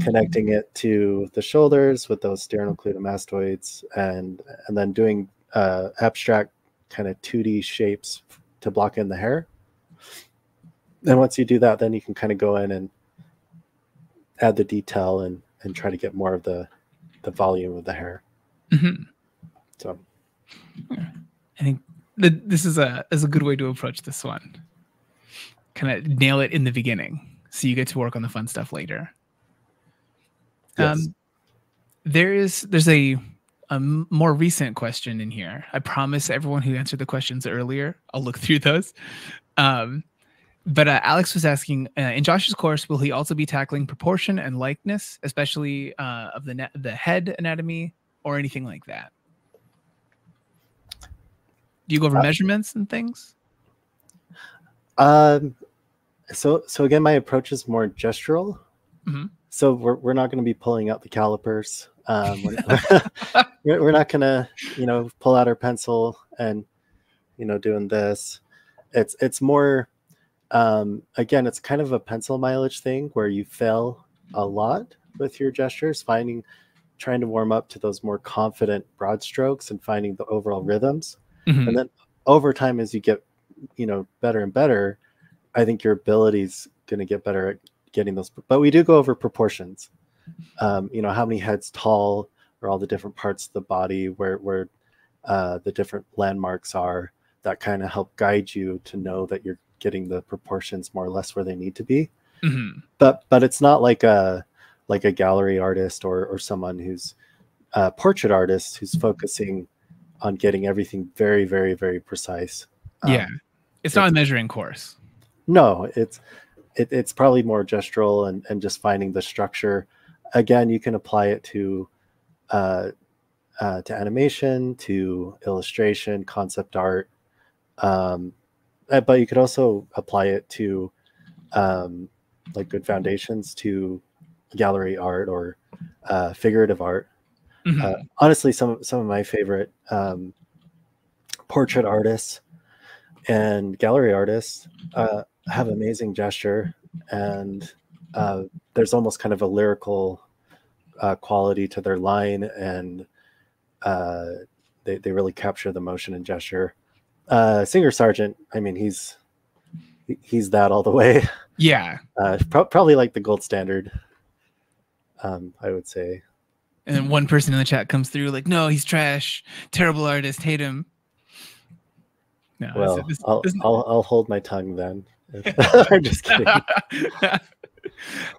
connecting it to the shoulders with those sternocleidomastoids, and, and then doing uh, abstract kind of two D shapes to block in the hair. And once you do that, then you can kind of go in and add the detail and, and try to get more of the, the volume of the hair. Mm-hmm. So I think that this is a is a good way to approach this one. Kind of nail it in the beginning, so you get to work on the fun stuff later. Yes. Um, there is there's a a more recent question in here. I promise everyone who answered the questions earlier, I'll look through those. Um, but uh, Alex was asking, uh, in Josh's course, will he also be tackling proportion and likeness, especially uh, of the the head anatomy or anything like that? Do you go over uh, measurements and things? Um, so so again, my approach is more gestural. Mm-hmm. So we're we're not going to be pulling out the calipers. Um, we're, we're not going to, you know, pull out our pencil and, you know, doing this. It's it's more, um, again, it's kind of a pencil mileage thing where you fail a lot with your gestures, finding, trying to warm up to those more confident broad strokes and finding the overall rhythms. Mm-hmm. And then over time, as you get, you know, better and better, I think your ability's going to get better at getting those. But we do go over proportions. Um, you know, how many heads tall are all the different parts of the body, where, where uh, the different landmarks are, that kind of help guide you to know that you're getting the proportions more or less where they need to be. Mm-hmm. But but it's not like a like a gallery artist or, or someone who's a portrait artist who's focusing on getting everything very, very, very precise. Yeah. Um, it's not it's, a measuring course. No, it's it, it's probably more gestural and, and just finding the structure. Again, you can apply it to uh, uh, to animation, to illustration, concept art, um, but you could also apply it to um, like good foundations, to gallery art or uh, figurative art. Mm-hmm. uh, honestly, some some of my favorite um, portrait artists and gallery artists uh, have amazing gesture, and Uh, there's almost kind of a lyrical uh, quality to their line, and uh, they, they really capture the motion and gesture. Uh, Singer Sargent, I mean, he's he's that all the way. Yeah. Uh, pro probably like the gold standard, um, I would say. And then one person in the chat comes through like, no, he's trash, terrible artist, hate him. No, well, it's, it's, I'll, I'll, I'll hold my tongue then. I'm just kidding.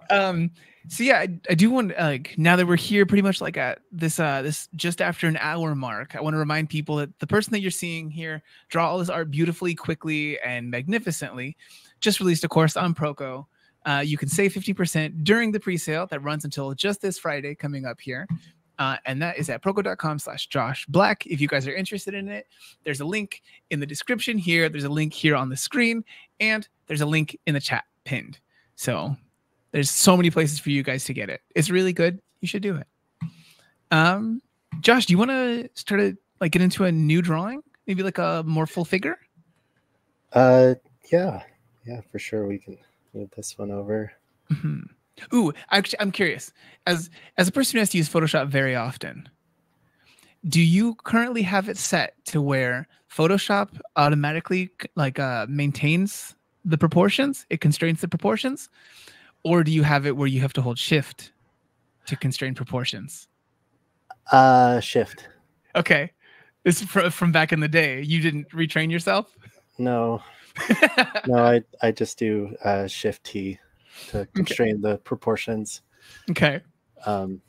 Um, so yeah, I, I do want uh, like now that we're here pretty much like at this uh this just after an hour mark, I want to remind people that the person that you're seeing here draw all this art beautifully, quickly, and magnificently just released a course on Proko. Uh, you can save fifty percent during the pre-sale that runs until just this Friday coming up here. Uh, and that is at proko dot com slash Josh Black. If you guys are interested in it, there's a link in the description here. There's a link here on the screen, and there's a link in the chat pinned. So there's so many places for you guys to get it. It's really good. You should do it. Um, Josh, do you want to start to like get into a new drawing? Maybe like a more full figure? Uh, yeah. Yeah, for sure. We can move this one over. Mm-hmm. Ooh, actually, I'm curious. As, as a person who has to use Photoshop very often, do you currently have it set to where Photoshop automatically like uh, maintains the proportions? It constrains the proportions? Or do you have it where you have to hold shift to constrain proportions? Uh, shift. Okay. This is from back in the day. You didn't retrain yourself? No. No, I, I just do uh, shift T to constrain okay. the proportions. Okay. Um,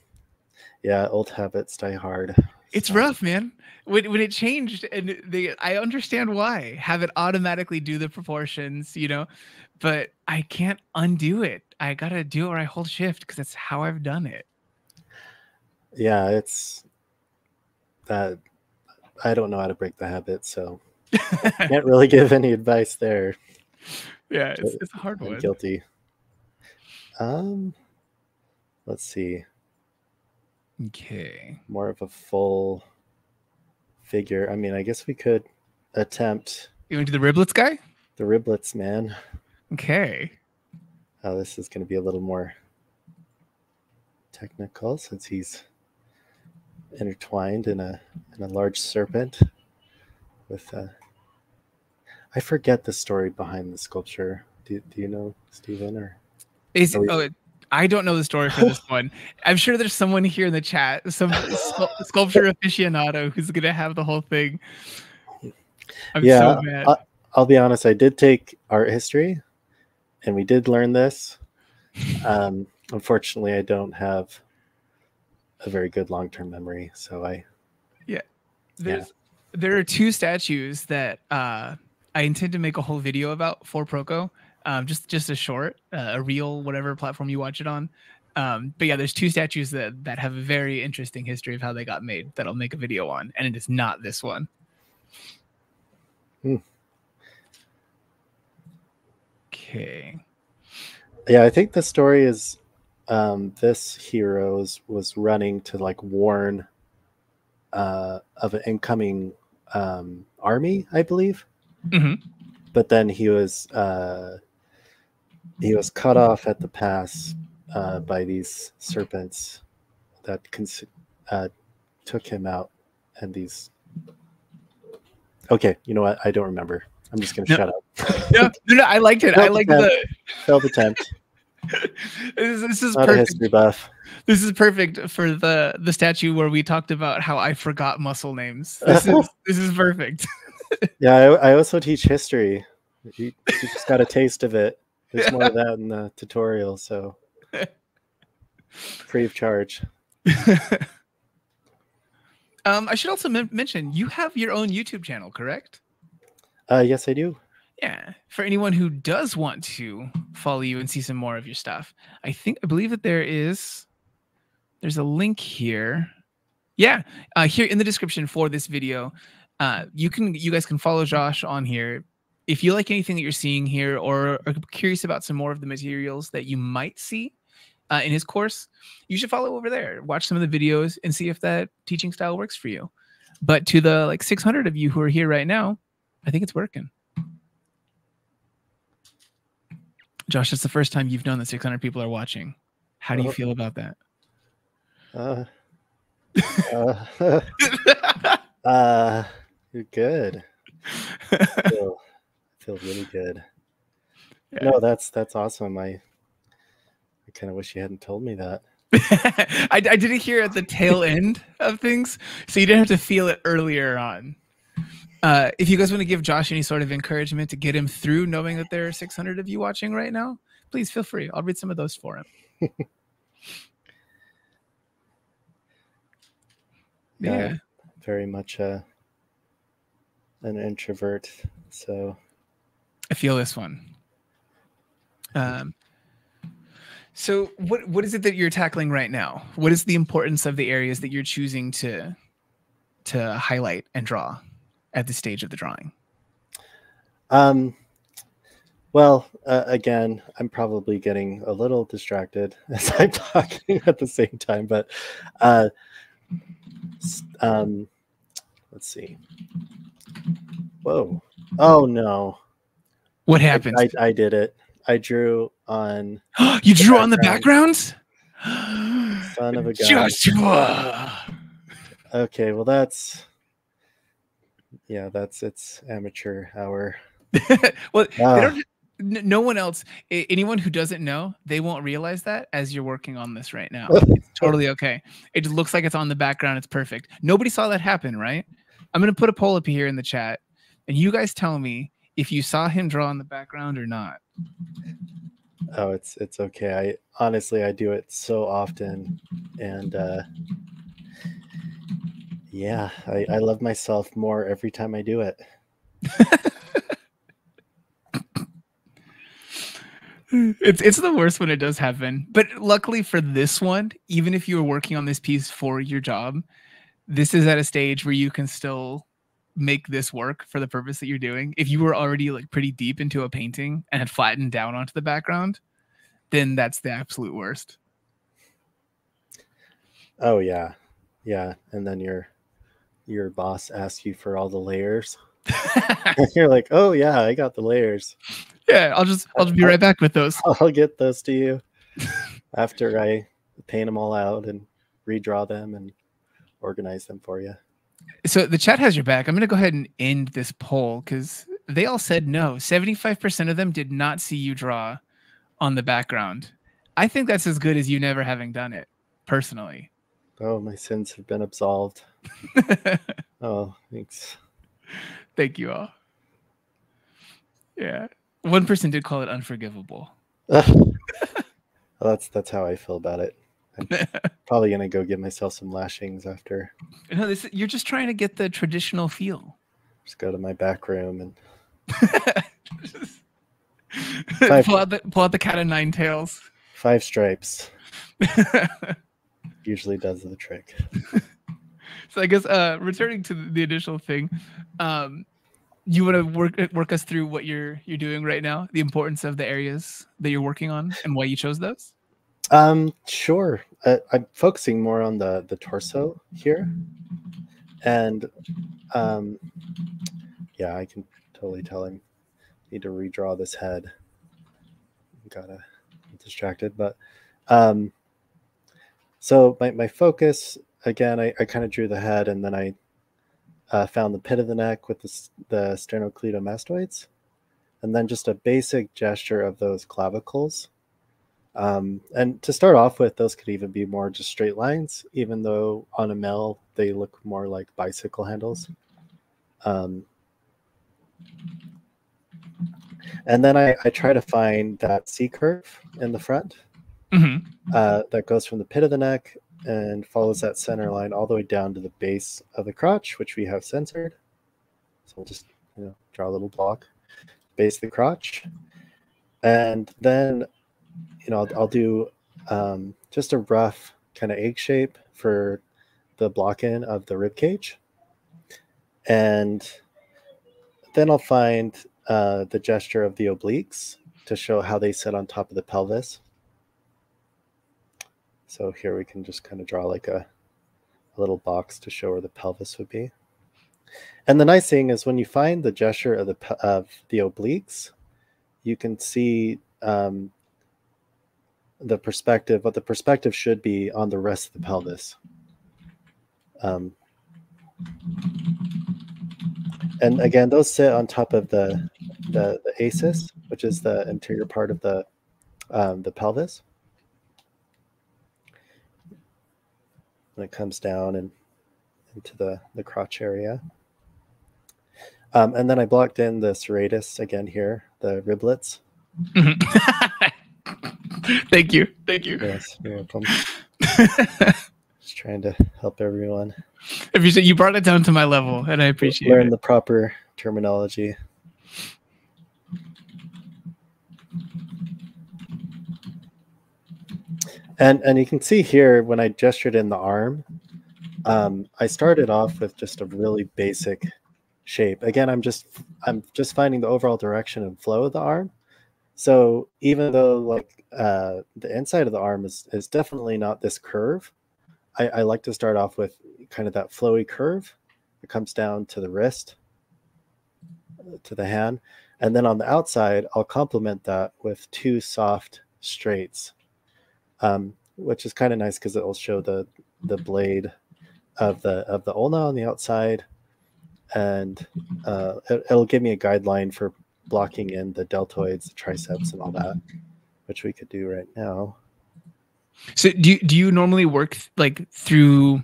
yeah, old habits die hard. It's so rough, man. When, when it changed, and they, I understand why. Have it automatically do the proportions, you know, but I can't undo it. I got to do it or I hold shift because that's how I've done it. Yeah, it's that uh, I don't know how to break the habit, so I can't really give any advice there. Yeah, it's, it's a hard I'm one. Guilty. Um, let's see. Okay. More of a full figure. I mean, I guess we could attempt. You want to do the riblets guy? The riblets, man. Okay. Uh, this is going to be a little more technical since he's intertwined in a in a large serpent. With a, I forget the story behind the sculpture. Do Do you know, Stephen? Or is, oh, it, I don't know the story for this one. I'm sure there's someone here in the chat, some sculpture aficionado who's going to have the whole thing. I'm yeah, so mad. I, I'll be honest. I did take art history, and we did learn this. Um, unfortunately, I don't have a very good long-term memory, so I. Yeah, there's yeah. there are two statues that uh, I intend to make a whole video about for Proko. Um, just just a short, uh, a reel, whatever platform you watch it on. Um, but yeah, there's two statues that, that have a very interesting history of how they got made that I'll make a video on. And it is not this one. Hmm. Okay. Yeah, I think the story is um, this hero is, was running to like warn uh, of an incoming um, army, I believe. Mm-hmm. But then he was uh, he was cut off at the pass uh, by these serpents that cons uh, took him out. And these, okay, you know what? I don't remember. I'm just gonna no. shut up. No, no, no, I liked it. I liked the failed attempt. This, this is not perfect. A history buff. This is perfect for the the statue where we talked about how I forgot muscle names. This is this is perfect. Yeah, I, I also teach history. You, you just got a taste of it. There's yeah. more of that in the tutorial, so free of charge. um, I should also mention you have your own YouTube channel, correct? Uh, yes, I do. Yeah, for anyone who does want to follow you and see some more of your stuff, I think I believe that there is there's a link here. Yeah, uh, here in the description for this video. Uh, you can, you guys can follow Josh on here. If you like anything that you're seeing here, or are curious about some more of the materials that you might see uh, in his course, you should follow over there. Watch some of the videos and see if that teaching style works for you. But to the like six hundred of you who are here right now, I think it's working. Josh, it's the first time you've known that six hundred people are watching. How do you feel about that? Uh. Uh. uh You're good. I feel, I feel really good. Yeah. No, that's that's awesome. I I kind of wish you hadn't told me that. I, I did it here at the tail end of things, so you didn't have to feel it earlier on. Uh, if you guys want to give Josh any sort of encouragement to get him through knowing that there are six hundred of you watching right now, please feel free. I'll read some of those for him. Yeah. yeah. Very much uh, an introvert, so I feel this one. Um, so what what is it that you're tackling right now? What is the importance of the areas that you're choosing to to highlight and draw at this stage of the drawing? Um, well, uh, again, I'm probably getting a little distracted as I'm talking at the same time, but uh, um. Let's see. Whoa. Oh, no. What happened? I, I, I did it. I drew on... You drew on the background? Son of a gun. Joshua! Okay, well, that's... Yeah, that's... It's amateur hour. Well, ah. they don't, no one else... Anyone who doesn't know, they won't realize that as you're working on this right now. It's totally okay. It just looks like it's on the background. It's perfect. Nobody saw that happen, right? I'm going to put a poll up here in the chat, and you guys tell me if you saw him draw in the background or not. Oh, it's it's okay. I honestly, I do it so often, and uh, yeah, I, I love myself more every time I do it. It's it's the worst when it does happen, but luckily for this one, even if you were working on this piece for your job, this is at a stage where you can still make this work for the purpose that you're doing. If you were already like pretty deep into a painting and had flattened down onto the background, then that's the absolute worst. Oh yeah. Yeah. And then your, your boss asks you for all the layers. You're like, oh yeah, I got the layers. Yeah. I'll just, I'll just be right back with those. I'll get those to you after I paint them all out and redraw them and organize them for you. So the chat has your back. I'm going to go ahead and end this poll because they all said no. seventy-five percent of them did not see you draw on the background. I think that's as good as you never having done it, personally. Oh, my sins have been absolved. Oh, thanks. Thank you all. Yeah. One person did call it unforgivable. Well, that's that's how I feel about it. I'm probably going to go get myself some lashings after. No, this, you're just trying to get the traditional feel. Just go to my back room and... Five, pull out the pull out the cat of nine tails. Five stripes usually does the trick. So I guess uh, returning to the initial thing, um, you want to work work us through what you're you're doing right now, the importance of the areas that you're working on, and why you chose those. Um, sure. I, I'm focusing more on the the torso here, and um, yeah, I can totally tell him. Need to redraw this head. Gotta get distracted, but um, so my, my focus again. I, I kind of drew the head, and then I uh, found the pit of the neck with the, the sternocleidomastoids, and then just a basic gesture of those clavicles. Um, and to start off with, those could even be more just straight lines, even though on a male they look more like bicycle handles. Um, And then I, I try to find that C curve in the front, mm-hmm. uh, that goes from the pit of the neck and follows that center line all the way down to the base of the crotch, which we have censored. So we'll just, you know, draw a little block, base the crotch. And then, you know, I'll, I'll do um, just a rough kind of egg shape for the block in of the rib cage. And then I'll find... Uh, the gesture of the obliques to show how they sit on top of the pelvis. So here we can just kind of draw like a, a little box to show where the pelvis would be. And the nice thing is when you find the gesture of the of the obliques, you can see um, the perspective, what the perspective should be on the rest of the pelvis. Um, And again, those sit on top of the, the, the A S I S, which is the interior part of the, um, the pelvis. And it comes down and into the, the crotch area. Um, and then I blocked in the serratus again here, the riblets. Thank you. Thank you. Yes, you're welcome. Just trying to help everyone. If you said you brought it down to my level, and I appreciate Learn it. Learn the proper terminology. And and you can see here when I gestured in the arm, um, I started off with just a really basic shape. Again, I'm just I'm just finding the overall direction and flow of the arm. So even though like uh, the inside of the arm is is definitely not this curve. I, I like to start off with kind of that flowy curve that comes down to the wrist, to the hand. And then on the outside, I'll complement that with two soft straights, um, which is kind of nice because it will show the, the blade of the, of the ulna on the outside. And uh, it, it'll give me a guideline for blocking in the deltoids, the triceps, and all that, which we could do right now. So do you, do you normally work like through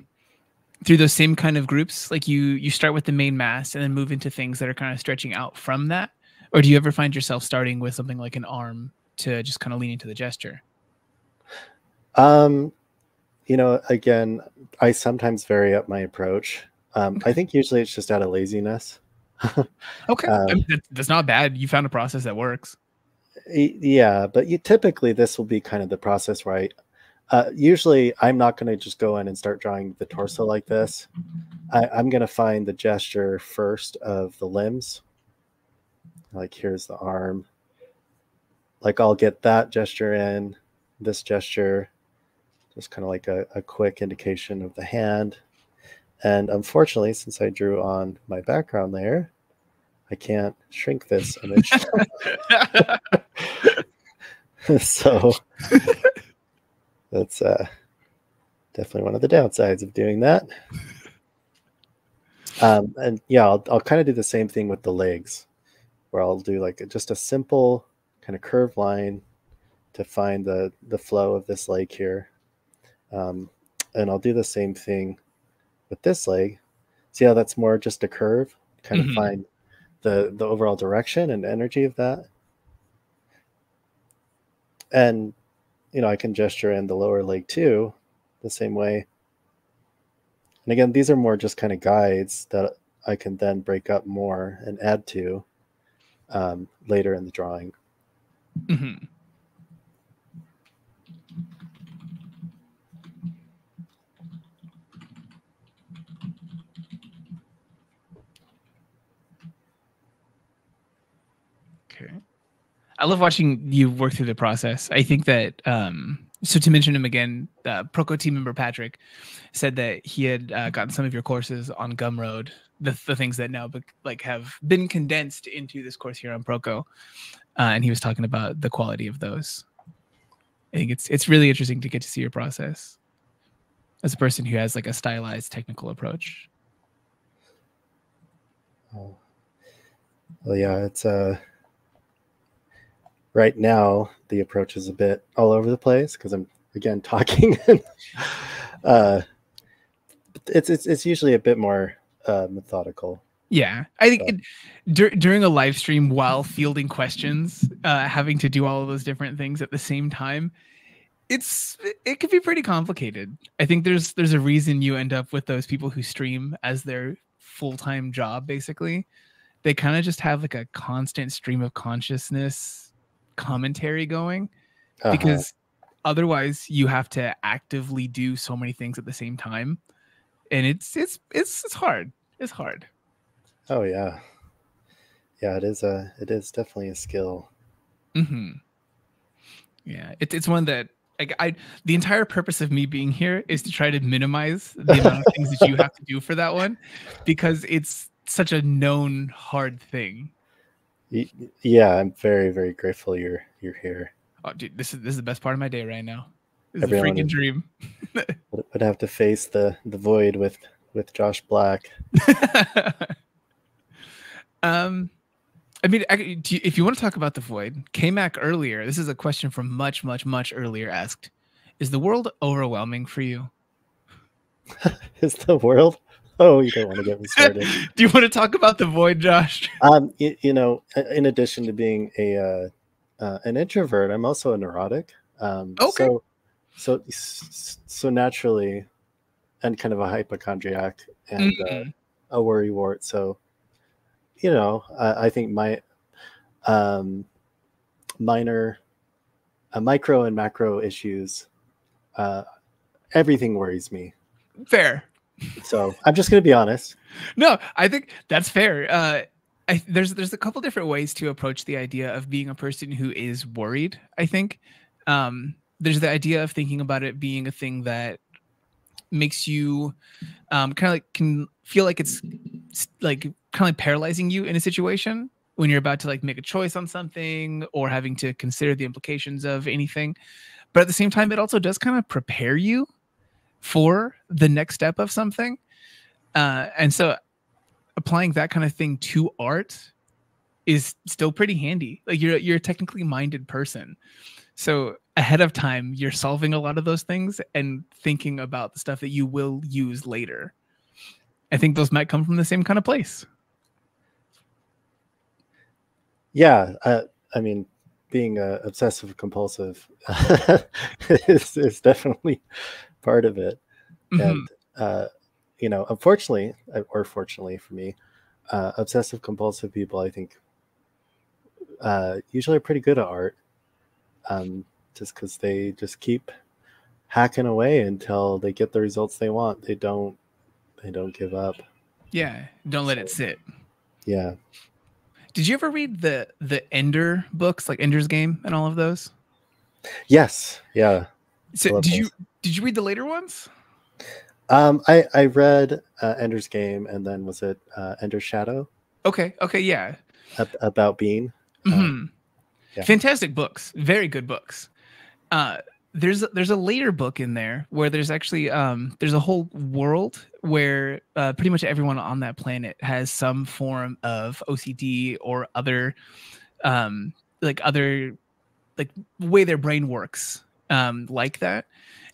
through those same kind of groups? Like you you start with the main mass and then move into things that are kind of stretching out from that? Or do you ever find yourself starting with something like an arm to just kind of lean into the gesture? Um, you know, again, I sometimes vary up my approach. Um, okay. I think usually it's just out of laziness. Okay. Um, I mean, that's, that's not bad. You found a process that works. Yeah, but you typically this will be kind of the process where I Uh, usually, I'm not going to just go in and start drawing the torso like this. I, I'm going to find the gesture first of the limbs. Like, here's the arm. Like, I'll get that gesture in, this gesture. Just kind of like a, a quick indication of the hand. And unfortunately, since I drew on my background layer, I can't shrink this image. So... That's uh, definitely one of the downsides of doing that. Um, and yeah, I'll, I'll kind of do the same thing with the legs, where I'll do like a, just a simple kind of curved line to find the, the flow of this leg here. Um, and I'll do the same thing with this leg. See how that's more just a curve? Kind mm-hmm. of find the, the overall direction and energy of that. And, you know, I can gesture in the lower leg too, the same way. And again, these are more just kind of guides that I can then break up more and add to um, later in the drawing. Mm-hmm. Okay. I love watching you work through the process. I think that, um, so to mention him again, uh, Proko team member Patrick said that he had uh, gotten some of your courses on Gumroad, the, the things that now like have been condensed into this course here on Proko. Uh, and he was talking about the quality of those. I think it's it's really interesting to get to see your process as a person who has like a stylized technical approach. Oh, well, yeah, it's uh, right now the approach is a bit all over the place because I'm again talking. uh, it's it's it's usually a bit more uh, methodical. Yeah, I think it, dur during a live stream while fielding questions, uh, having to do all of those different things at the same time, it's it could be pretty complicated. I think there's there's a reason you end up with those people who stream as their full-time job, basically. They kind of just have like a constant stream of consciousness commentary going uh-huh. because otherwise you have to actively do so many things at the same time. And it's it's it's it's hard. It's hard. Oh yeah, yeah. It is a. It is definitely a skill. Mm-hmm. Yeah, it's it's one that like I. The entire purpose of me being here is to try to minimize the amount of things that you have to do for that one, because it's such a known hard thing. Yeah, I'm very very grateful you're you're here. Oh, dude, this is this is the best part of my day right now. It's a freaking would, dream. Would have to face the the void with with Josh Black. Um, I mean, I, do you, if you want to talk about the void, K Mac earlier, this is a question from much, much, much earlier asked, is the world overwhelming for you? Is the world? Oh, you don't want to get me started. Do you want to talk about the void, Josh? Um, you, you know, in addition to being a uh, uh, an introvert, I'm also a neurotic. Um, okay. So, so, so naturally, and kind of a hypochondriac and mm-hmm. uh, a worrywart, so. You know, uh, I think my um, minor, uh, micro and macro issues, uh, everything worries me. Fair. So I'm just going to be honest. No, I think that's fair. Uh, I, there's there's a couple different ways to approach the idea of being a person who is worried, I think. Um, there's the idea of thinking about it being a thing that makes you um, kind of like can feel like it's like kind of like paralyzing you in a situation when you're about to like make a choice on something or having to consider the implications of anything. But at the same time, it also does kind of prepare you for the next step of something. Uh, and so applying that kind of thing to art is still pretty handy. Like you're, you're a technically minded person. So ahead of time, you're solving a lot of those things and thinking about the stuff that you will use later. I think those might come from the same kind of place. Yeah, uh, I mean, being uh, obsessive compulsive is, is definitely part of it. Mm-hmm. And, uh, you know, unfortunately, or fortunately for me, uh, obsessive compulsive people, I think, uh, usually are pretty good at art um, just because they just keep hacking away until they get the results they want. They don't. I don't give up. Yeah, don't let it sit. Yeah. Did you ever read the the Ender books, like Ender's Game and all of those? Yes. Yeah. So did those. you did you read the later ones? Um, I I read uh, Ender's Game, and then was it uh, Ender's Shadow? Okay. Okay. Yeah. Ab about Bean. Mm-hmm. um, yeah. Fantastic books. Very good books. Uh, there's there's a later book in there where there's actually um there's a whole world where uh, pretty much everyone on that planet has some form of O C D or other um like other like the way their brain works um, like that.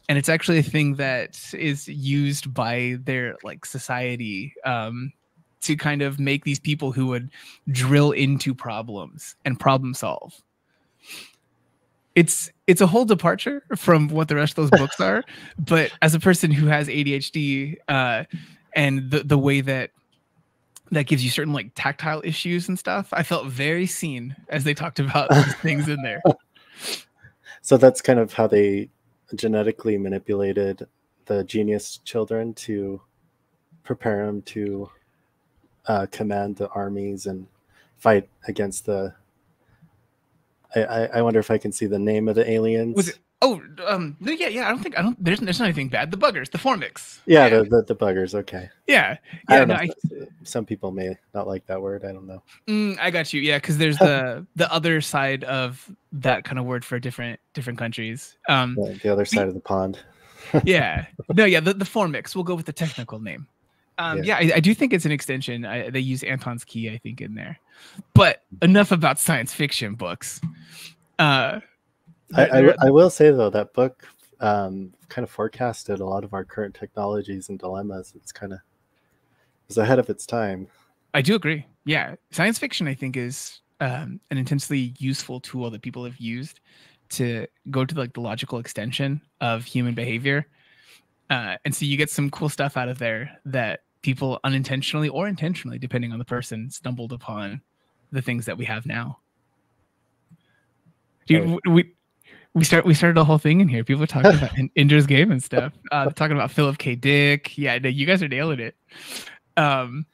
And it's actually a thing that is used by their like society um, to kind of make these people who would drill into problems and problem solve. It's it's a whole departure from what the rest of those books are. But as a person who has A D H D uh, and the, the way that that gives you certain like tactile issues and stuff, I felt very seen as they talked about these things in there. So that's kind of how they genetically manipulated the genius children to prepare them to uh, command the armies and fight against the... I, I, I wonder if I can see the name of the aliens. Was it, oh, um, no, yeah, yeah. I don't think I don't. There's there's not anything bad. The buggers, the Formix. Yeah, yeah. The, the the buggers. Okay. Yeah, yeah. I don't no, know. I, some people may not like that word. I don't know. Mm, I got you. Yeah, because there's the the other side of that kind of word for different different countries. Um, yeah, the other side we, of the pond. Yeah. No. Yeah. The the Formix. We'll go with the technical name. Um, yeah, yeah I, I do think it's an extension. I, they use Anton's key, I think, in there. But enough about science fiction books. Uh, I, I, I will say, though, that book um, kind of forecasted a lot of our current technologies and dilemmas. It's kind of it was ahead of its time. I do agree. Yeah. Science fiction, I think, is um, an intensely useful tool that people have used to go to like the logical extension of human behavior. Uh, and so you get some cool stuff out of there that people unintentionally or intentionally, depending on the person, stumbled upon the things that we have now. Dude, we we start we started a whole thing in here. People are talking about Ender's Game and stuff. Uh, talking about Philip K. Dick. Yeah, no, you guys are nailing it. Um,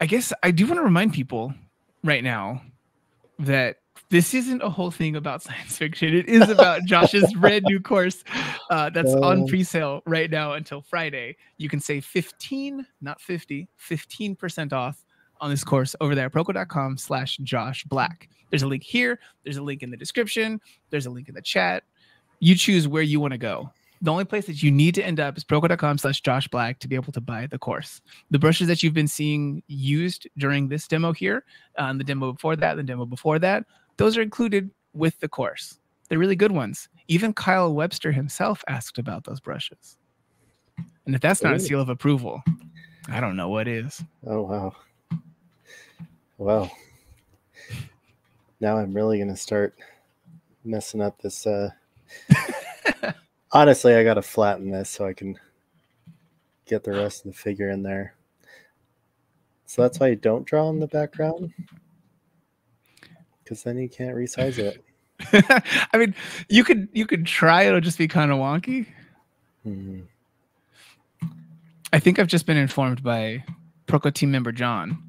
I guess I do want to remind people right now that this isn't a whole thing about science fiction. It is about Josh's brand new course uh, that's um, on pre-sale right now until Friday. You can save fifteen, not fifty, fifteen percent off on this course over there at Proko.com slash Josh Black. There's a link here. There's a link in the description. There's a link in the chat. You choose where you want to go. The only place that you need to end up is Proko.com slash Josh Black to be able to buy the course. The brushes that you've been seeing used during this demo here, uh, and the demo before that, the demo before that, those are included with the course. They're really good ones. Even Kyle Webster himself asked about those brushes. And if that's not really a seal of approval, I don't know what is. Oh, wow. Well, now I'm really going to start messing up this. Uh... Honestly, I got to flatten this so I can get the rest of the figure in there. So that's why you don't draw in the background. Because then you can't resize it. I mean, you could you could try. It'll just be kind of wonky. Mm-hmm. I think I've just been informed by Proko team member John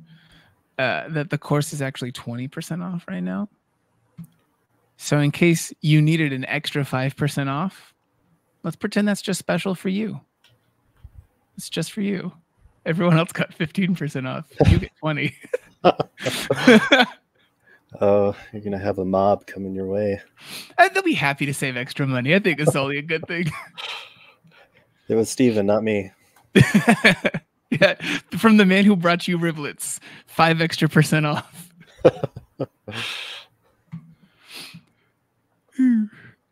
uh, that the course is actually twenty percent off right now. So in case you needed an extra five percent off, let's pretend that's just special for you. It's just for you. Everyone else got fifteen percent off. You get twenty. Oh, you're going to have a mob coming your way. And they'll be happy to save extra money. I think it's only a good thing. It was Steven, not me. Yeah, from the man who brought you riblets. Five extra percent off.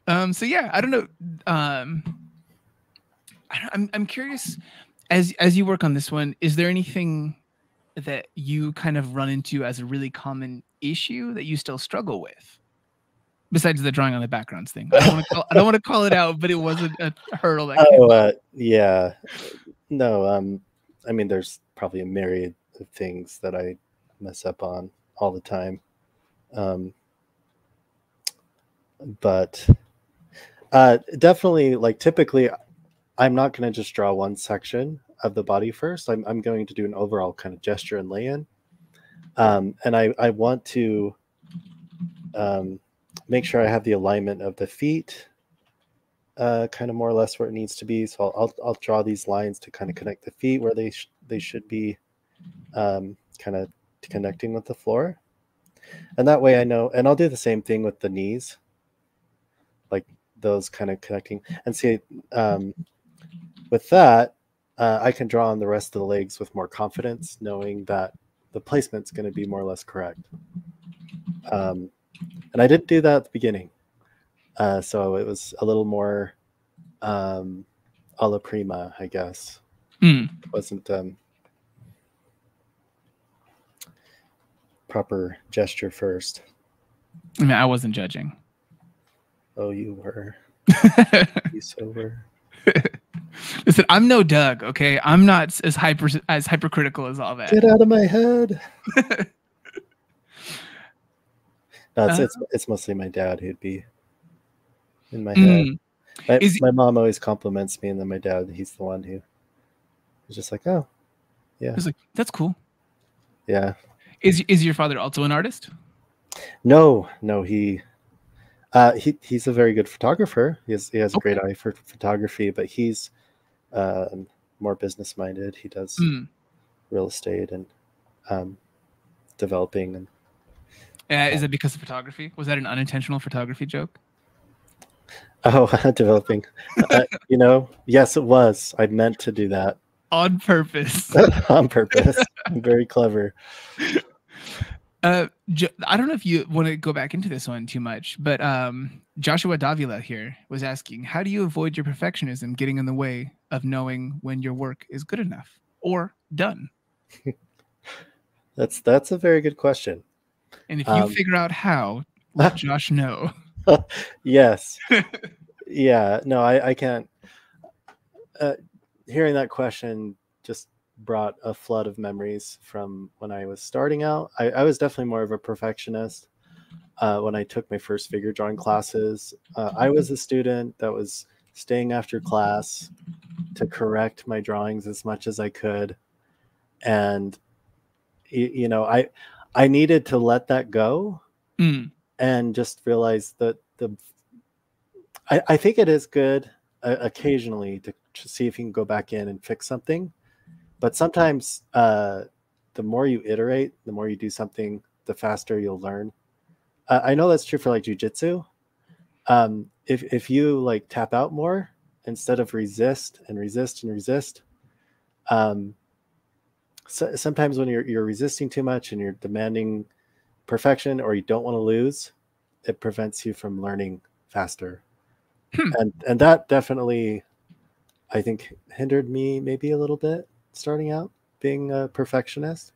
um. So, yeah, I don't know. Um, I, I'm, I'm curious, as, as you work on this one, is there anything that you kind of run into as a really common issue that you still struggle with, besides the drawing on the backgrounds thing? I don't want to call, I don't want to call it out, but it was a, a hurdle. That oh, uh, yeah, no. Um, I mean, there's probably a myriad of things that I mess up on all the time. Um, but uh, definitely, like typically, I'm not going to just draw one section of the body first. I'm, I'm going to do an overall kind of gesture and lay-in. Um, and I, I want to um, make sure I have the alignment of the feet uh, kind of more or less where it needs to be. So I'll, I'll, I'll draw these lines to kind of connect the feet where they, sh they should be um, kind of connecting with the floor. And that way I know, and I'll do the same thing with the knees, like those kind of connecting. And see, um, with that, uh, I can draw on the rest of the legs with more confidence, knowing that the placement's going to be more or less correct. Um, and I didn't do that at the beginning. Uh, so it was a little more um, alla prima, I guess. Mm. It wasn't um, proper gesture first. I mean, I wasn't judging. Oh, you were. You so were. Listen, I'm no Doug, okay? I'm not as hyper as hypercritical as all that. Get out of my head. No, it's, uh, it's it's mostly my dad who'd be in my mm, head. My, my mom always compliments me, and then my dad, he's the one who is just like, oh, yeah. He's like, that's cool. Yeah. Is is your father also an artist? No, no, he uh he he's a very good photographer. He has he has okay. a great eye for photography, but he's uh more business minded. He does mm. real estate and um developing and Uh, is it because of photography? Was that an unintentional photography joke? Oh, developing. uh, you know, yes, it was. I meant to do that. On purpose. On purpose. I'm very clever. Uh, I don't know if you want to go back into this one too much, but um, Joshua Davila here was asking, how do you avoid your perfectionism getting in the way of knowing when your work is good enough or done? that's That's a very good question. And if you um, figure out how, let Josh know. Yes. Yeah. No, I, I can't. Uh, hearing that question just brought a flood of memories from when I was starting out. I, I was definitely more of a perfectionist uh, when I took my first figure drawing classes. Uh, I was a student that was staying after class to correct my drawings as much as I could. And, you, you know, I... I needed to let that go mm. and just realize that the, I, I think it is good uh, occasionally to, to see if you can go back in and fix something. But sometimes uh, the more you iterate, the more you do something, the faster you'll learn. Uh, I know that's true for like jujitsu. Um, if, if you like tap out more instead of resist and resist and resist, um, so sometimes when you're, you're resisting too much and you're demanding perfection or you don't want to lose, it prevents you from learning faster. Hmm. And, and that definitely, I think, hindered me maybe a little bit starting out being a perfectionist.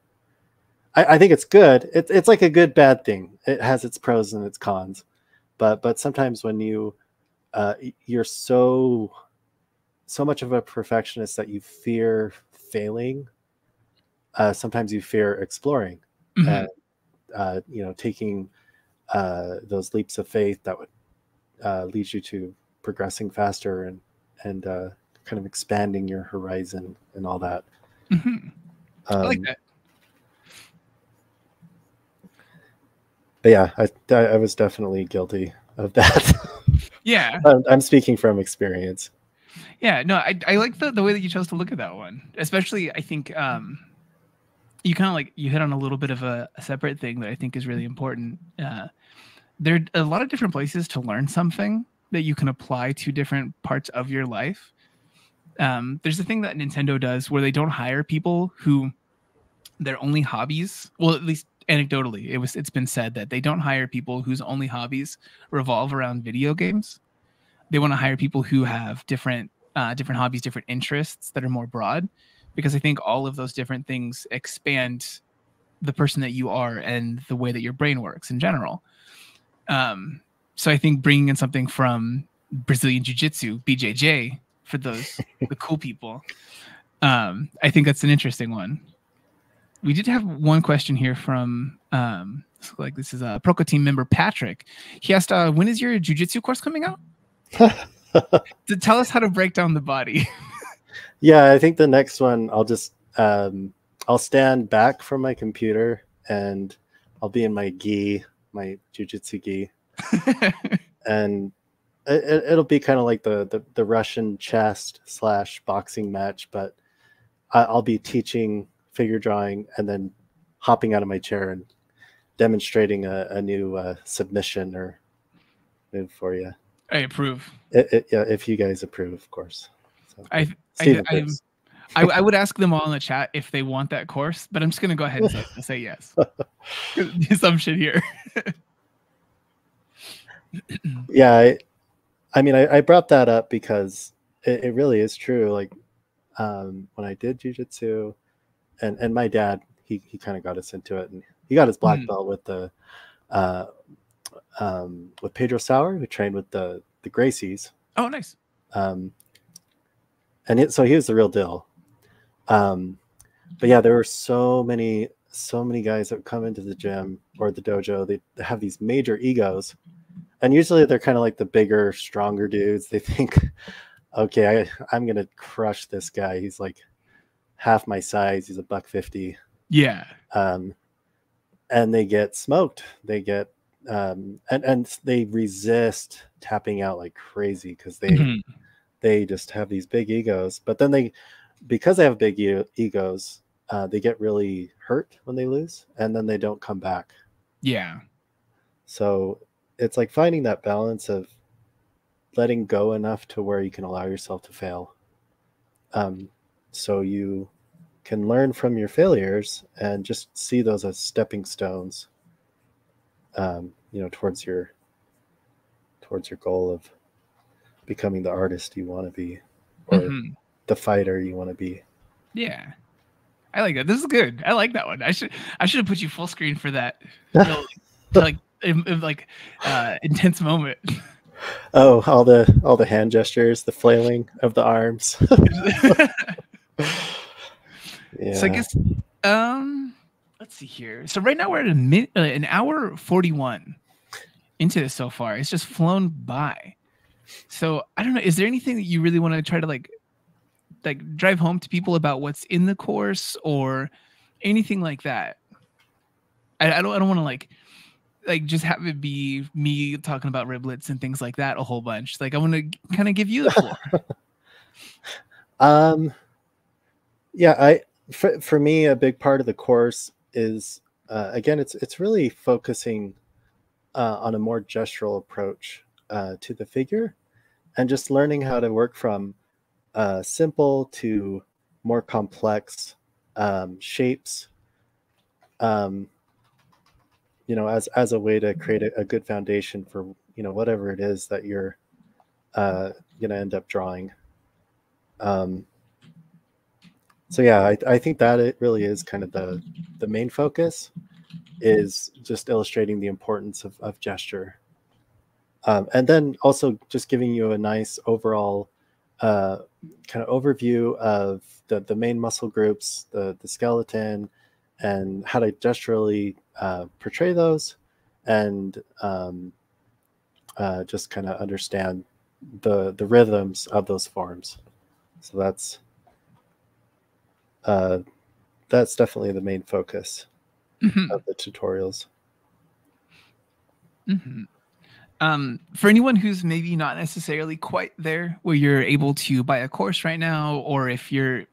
I, I think it's good. It, it's like a good, bad thing. It has its pros and its cons. But but sometimes when you, uh, you're so, so much of a perfectionist that you fear failing, Uh, sometimes you fear exploring, mm-hmm. and, uh, you know, taking uh, those leaps of faith that would uh, lead you to progressing faster and and uh, kind of expanding your horizon and all that. Mm-hmm. I um, like that. But yeah, I, I, I was definitely guilty of that. Yeah, I'm, I'm speaking from experience. Yeah, no, I I like the the way that you chose to look at that one, especially I think. Um, You kind of like you hit on a little bit of a, a separate thing that I think is really important. Uh, there are a lot of different places to learn something that you can apply to different parts of your life. Um, there's a thing that Nintendo does where they don't hire people who their only hobbies. Well, at least anecdotally, it was it's been said that they don't hire people whose only hobbies revolve around video games. They want to hire people who have different uh, different hobbies, different interests that are more broad. Because I think all of those different things expand the person that you are and the way that your brain works in general. Um, so I think bringing in something from Brazilian Jiu-Jitsu, B J J, for those the cool people, um, I think that's an interesting one. We did have one question here from, um, like this is a Proko team member, Patrick. He asked, uh, when is your Jiu-Jitsu course coming out? To tell us how to break down the body. Yeah, I think the next one, I'll just, um, I'll stand back from my computer and I'll be in my gi, my jujitsu gi. And it, it'll be kind of like the, the, the Russian chest slash boxing match, but I'll be teaching figure drawing and then hopping out of my chair and demonstrating a, a new uh, submission or move for you. I approve. It, it, yeah, if you guys approve, of course. So. I I, I, I, I would ask them all in the chat if they want that course, but I'm just going to go ahead and say, say yes. The assumption here. Yeah, I, I mean, I, I brought that up because it, it really is true. Like um, when I did jujitsu, and and my dad, he he kind of got us into it, and he got his black mm. belt with the uh, um, with Pedro Sauer, who trained with the the Gracies. Oh, nice. Um, and it, so he was the real deal. Um, but yeah, there were so many, so many guys that come into the gym or the dojo. They have these major egos, and usually they're kind of like the bigger, stronger dudes. They think, okay, I, I'm going to crush this guy. He's like half my size. He's a buck fifty. Yeah. Um, and they get smoked. They get, um, and, and they resist tapping out like crazy because they, mm-hmm. they just have these big egos, but then they, because they have big e egos, uh, they get really hurt when they lose, and then they don't come back. Yeah. So it's like finding that balance of letting go enough to where you can allow yourself to fail. Um, so you can learn from your failures and just see those as stepping stones, um, you know, towards your, towards your goal of becoming the artist you want to be, or mm-hmm. the fighter you want to be. Yeah, I like that. This is good. I like that one. I should I should have put you full screen for that, you know, like in, in like uh, intense moment. Oh, all the all the hand gestures, the flailing of the arms. Yeah. So I guess um, let's see here. So right now we're at a minute, uh, an hour forty-one into this so far. It's just flown by. So I don't know. Is there anything that you really want to try to like? like drive home to people about what's in the course or anything like that? I, I don't, I don't want to like, like just have it be me talking about riblets and things like that a whole bunch. Like I want to kind of give you the floor. um, yeah, I, for, for me, a big part of the course is, uh, again, it's, it's really focusing, uh, on a more gestural approach, uh, to the figure, and just learning how to work from, Uh, simple to more complex um, shapes, um, you know, as as a way to create a, a good foundation for, you know, whatever it is that you're uh, gonna end up drawing. Um, so yeah, I, I think that it really is kind of the the main focus, is just illustrating the importance of, of gesture, um, and then also just giving you a nice overall Uh, kind of overview of the, the main muscle groups, the, the skeleton, and how to gesturally uh, portray those, and um, uh, just kind of understand the, the rhythms of those forms. So that's, uh, that's definitely the main focus mm-hmm. of the tutorials. Mm-hmm. Um, for anyone who's maybe not necessarily quite there where you're able to buy a course right now, or if you're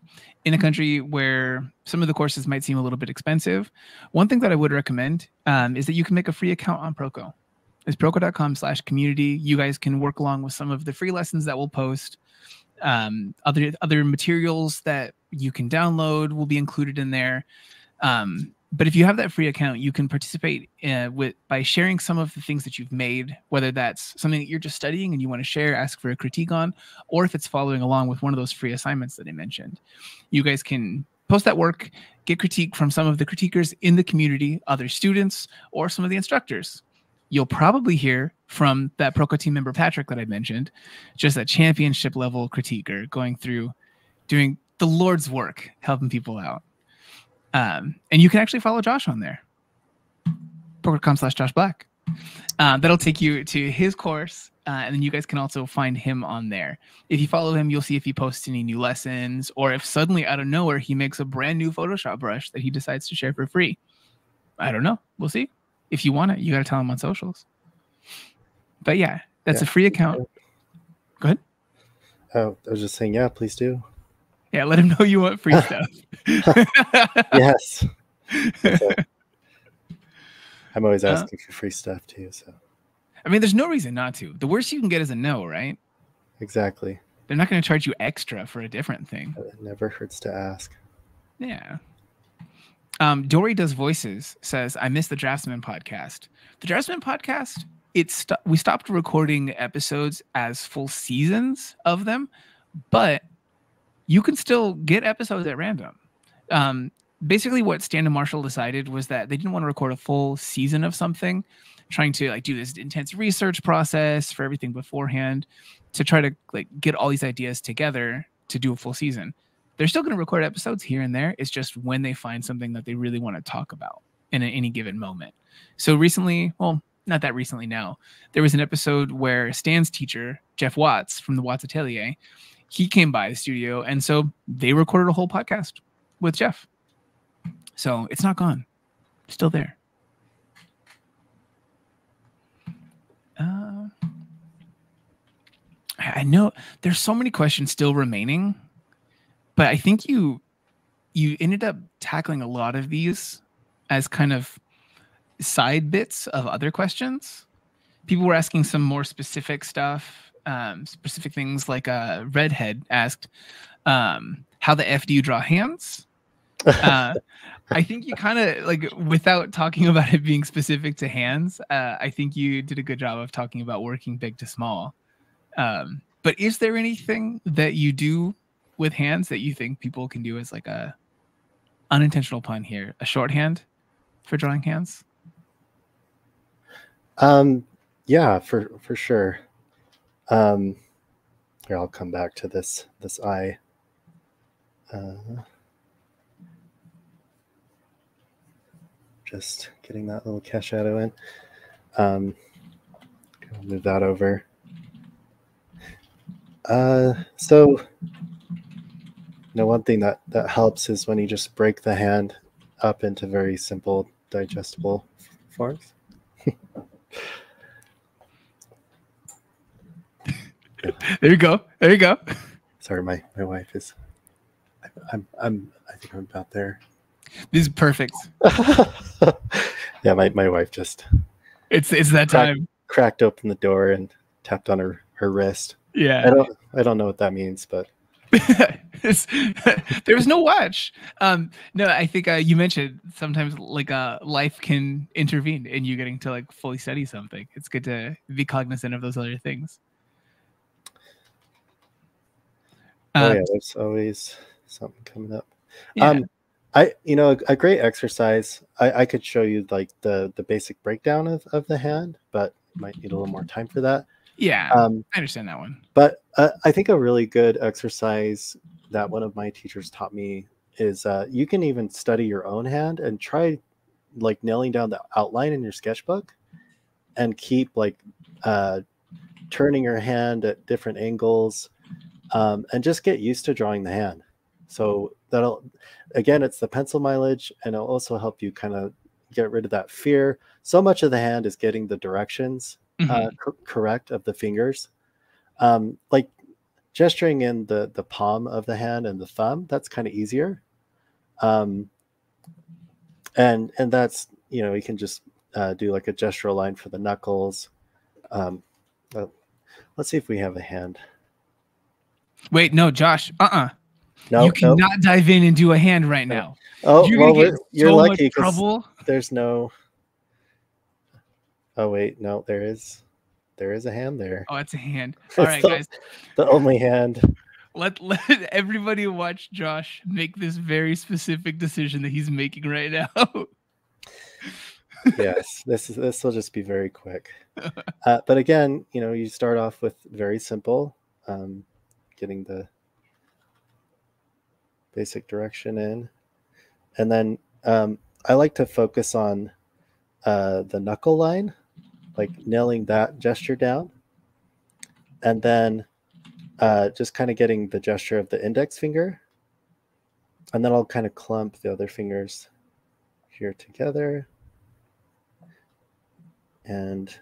in a country where some of the courses might seem a little bit expensive, one thing that I would recommend um, is that you can make a free account on Proko. It's proko dot com slash community. You guys can work along with some of the free lessons that we'll post. Um, other, other materials that you can download will be included in there. Um, But if you have that free account, you can participate uh, with by sharing some of the things that you've made, whether that's something that you're just studying and you want to share, ask for a critique on, or if it's following along with one of those free assignments that I mentioned. You guys can post that work, get critique from some of the critiquers in the community, other students, or some of the instructors. You'll probably hear from that Proko team member, Patrick, that I mentioned, just a championship level critiquer going through, doing the Lord's work, helping people out. Um, and you can actually follow Josh on there, proko dot com slash Josh Black. Uh, that'll take you to his course, uh, and then you guys can also find him on there. If you follow him, you'll see if he posts any new lessons, or if suddenly out of nowhere he makes a brand new Photoshop brush that he decides to share for free. I don't know. We'll see. If you want it, you got to tell him on socials. But yeah, that's yeah. a free account. Go ahead. Oh, I was just saying, yeah, please do. Yeah, let him know you want free stuff. Yes. Okay. I'm always asking uh, for free stuff too. So, I mean, there's no reason not to. The worst you can get is a no, right? Exactly. They're not going to charge you extra for a different thing. It never hurts to ask. Yeah. Um, Dory Does Voices says, I miss the Draftsman podcast. The Draftsman podcast It's st we stopped recording episodes as full seasons of them, but you can still get episodes at random. Um, basically, what Stan and Marshall decided was that they didn't want to record a full season of something, trying to like do this intense research process for everything beforehand to try to like get all these ideas together to do a full season. They're still going to record episodes here and there. It's just when they find something that they really want to talk about in a, any given moment. So recently, well, not that recently now, there was an episode where Stan's teacher, Jeff Watts from the Watts Atelier, he came by the studio. And so they recorded a whole podcast with Jeff. So it's not gone. It's still there. Uh, I know there's so many questions still remaining, but I think you you ended up tackling a lot of these as kind of side bits of other questions. People were asking some more specific stuff, um, specific things like uh, Redhead asked, um, how the F do you draw hands? uh, I think you kind of like, without talking about it being specific to hands, uh, I think you did a good job of talking about working big to small. Um, but is there anything that you do with hands that you think people can do as like a unintentional pun here, a shorthand for drawing hands? Um, yeah, for, for sure. Um, here, I'll come back to this, this eye. Uh, just getting that little cast shadow in. Um, move that over. Uh, so, you know, one thing that, that helps is when you just break the hand up into very simple, digestible forms. There you go. There you go. Sorry, my, my wife is. I, I'm I'm I think I'm about there. This is perfect. Yeah, my my wife just. It's it's that cracked, time. Cracked open the door and tapped on her her wrist. Yeah. I don't I don't know what that means, but. There was no watch. Um, no, I think uh, you mentioned sometimes like uh, life can intervene in you getting to like fully study something. It's good to be cognizant of those other things. Uh, oh yeah, there's always something coming up. Yeah. Um, I you know a, a great exercise. I, I could show you like the the basic breakdown of of the hand, but might need a little more time for that. Yeah, um, I understand that one. But uh, I think a really good exercise that one of my teachers taught me is uh, you can even study your own hand and try like nailing down the outline in your sketchbook and keep like uh, turning your hand at different angles um, and just get used to drawing the hand. So that'll, again, it's the pencil mileage, and it'll also help you kind of get rid of that fear. So much of the hand is getting the directions Mm-hmm. uh, cor correct of the fingers, um, like gesturing in the the palm of the hand and the thumb. That's kind of easier, um, and and that's you know you can just uh, do like a gestural line for the knuckles. Um, uh, let's see if we have a hand. Wait, no, Josh. Uh uh. No, you cannot no. dive in and do a hand right now. Oh, you're, well, get you're so lucky because there's no. Oh, wait, no, there is there is a hand there. Oh, it's a hand. All right, guys. The only hand. Let, let everybody watch Josh make this very specific decision that he's making right now. Yes, this is, this will just be very quick. Uh, but again, you know, you start off with very simple, um, getting the basic direction in. And then um, I like to focus on uh, the knuckle line, like nailing that gesture down, and then uh, just kind of getting the gesture of the index finger, and then I'll kind of clump the other fingers here together, and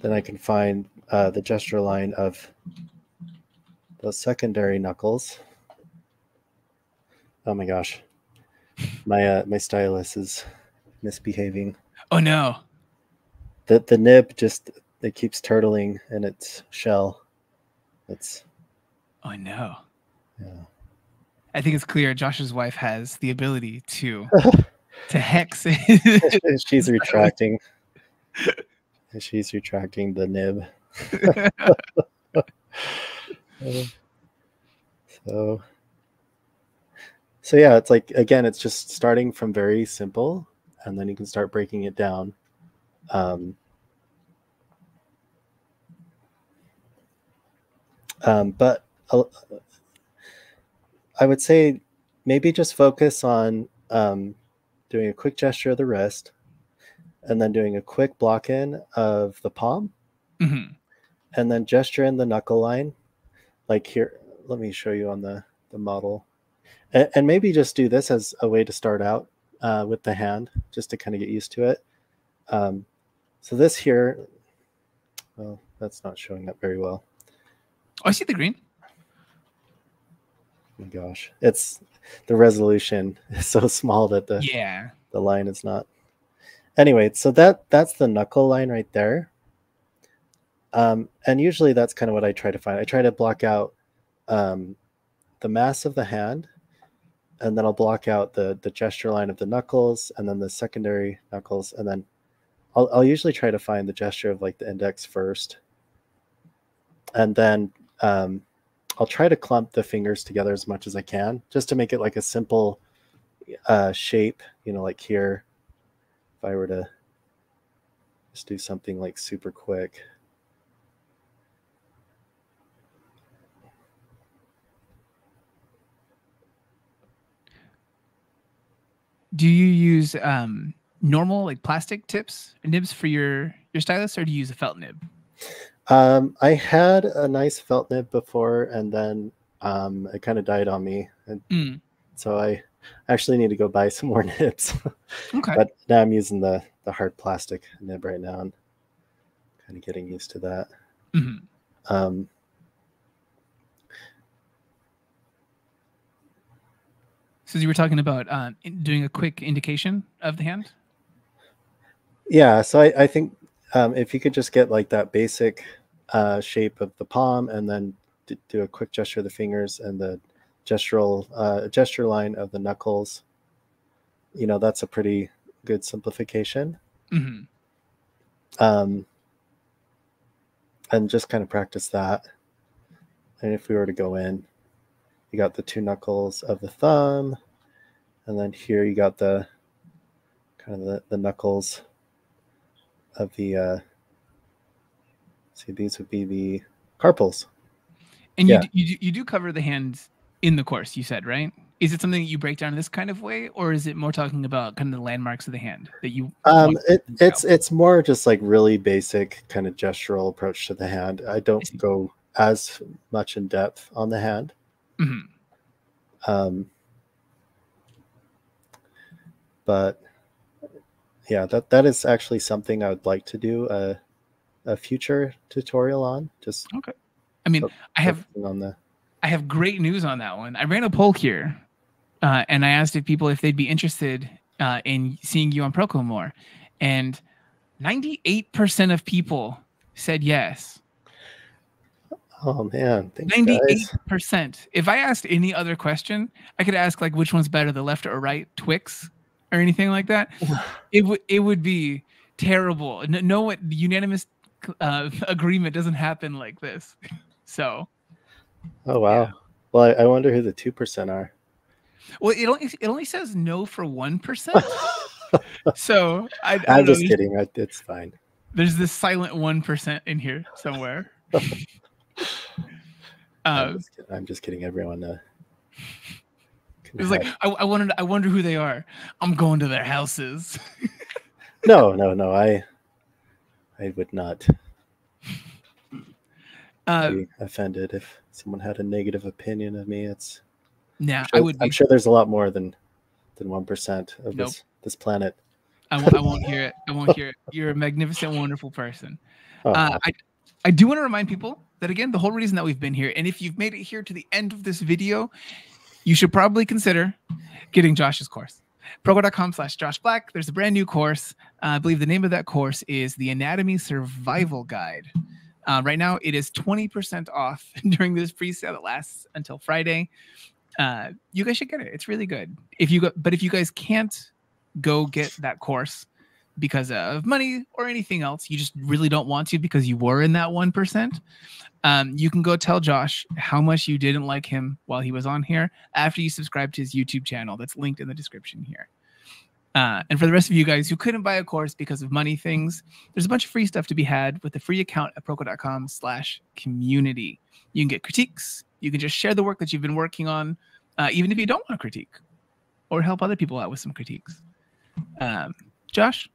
then I can find uh, the gesture line of those secondary knuckles. Oh my gosh, my uh, my stylus is misbehaving. Oh no! The the nib just it keeps turtling in its shell. It's. Oh no. Yeah. I think it's clear Josh's wife has the ability to to hex it. She's retracting. She's retracting the nib. uh, so, so yeah, it's like, again, it's just starting from very simple, and then you can start breaking it down. Um, um, but uh, I would say maybe just focus on um, doing a quick gesture of the wrist, and then doing a quick block in of the palm, mm-hmm. and then gesture in the knuckle line. Like here, let me show you on the, the model. And, and maybe just do this as a way to start out uh, with the hand, just to kind of get used to it. Um, so this here, well, that's not showing up very well. Oh, I see the green. Oh my gosh, it's the resolution is so small that the yeah the line is not. Anyway, so that that's the knuckle line right there. Um, and usually that's kind of what I try to find. I try to block out um, the mass of the hand, and then I'll block out the the gesture line of the knuckles, and then the secondary knuckles, and then I'll, I'll usually try to find the gesture of like the index first, and then um, I'll try to clump the fingers together as much as I can, just to make it like a simple uh, shape. You know, like here, if I were to just do something like super quick. Do you use um, normal like plastic tips and nibs for your, your stylus, or do you use a felt nib? Um, I had a nice felt nib before, and then um, it kind of died on me. And mm. So I actually need to go buy some more nibs. Okay. But now I'm using the, the hard plastic nib right now, and kind of getting used to that. Mm-hmm. Um, so you were talking about um, doing a quick indication of the hand? Yeah, so I, I think um, if you could just get like that basic uh, shape of the palm, and then d do a quick gesture of the fingers and the gestural uh, gesture line of the knuckles, you know, that's a pretty good simplification. Mm-hmm. Um, and just kind of practice that. And if we were to go in, you got the two knuckles of the thumb, and then here you got the kind of the, the knuckles of the, uh, see, these would be the carpals. And yeah. you, you, you do cover the hands in the course, you said, right? Is it something that you break down in this kind of way, or is it more talking about kind of the landmarks of the hand that you? Um, it, it's, it's more just like really basic kind of gestural approach to the hand. I don't I go as much in depth on the hand. Mm-hmm. Um, but yeah, that, that is actually something I would like to do a, a future tutorial on. Just okay. I mean, I have on the... I have great news on that one. I ran a poll here, uh, and I asked if people if they'd be interested uh, in seeing you on Proko more, and ninety-eight percent of people said yes. Oh man, ninety-eight percent. If I asked any other question, I could ask like which one's better, the left or right Twix or anything like that. it would it would be terrible. No, no what unanimous uh, agreement doesn't happen like this. So. Oh wow. Yeah. Well, I, I wonder who the two percent are. Well, it only it only says no for one percent. So I, I I'm just know. kidding. I, it's fine. There's this silent one percent in here somewhere. I'm, um, just I'm just kidding. Everyone. Uh, it was like I, I wanted. I wonder who they are. I'm going to their houses. no, no, no. I, I would not uh, be offended if someone had a negative opinion of me. It's yeah. I'm sure, I would. I'm sure there's a lot more than than one percent of nope. this this planet. I won't, I won't hear it. I won't hear it. You're a magnificent, wonderful person. Oh, uh, I I do want to remind people that, again, the whole reason that we've been here, and if you've made it here to the end of this video, you should probably consider getting Josh's course. Proko dot com slash Josh Black. There's a brand new course. Uh, I believe the name of that course is the Anatomy Survival Guide. Uh, right now, it is twenty percent off during this pre-sale that lasts until Friday. Uh, you guys should get it. It's really good. If you go, but if you guys can't go get that course because of money or anything else. You just really don't want to because you were in that one percent. Um, you can go tell Josh how much you didn't like him while he was on here after you subscribe to his YouTube channel. That's linked in the description here. Uh, and for the rest of you guys who couldn't buy a course because of money things, there's a bunch of free stuff to be had with the free account at proko dot com slash community. You can get critiques. You can just share the work that you've been working on, uh, even if you don't want to critique, or help other people out with some critiques. Um, Josh,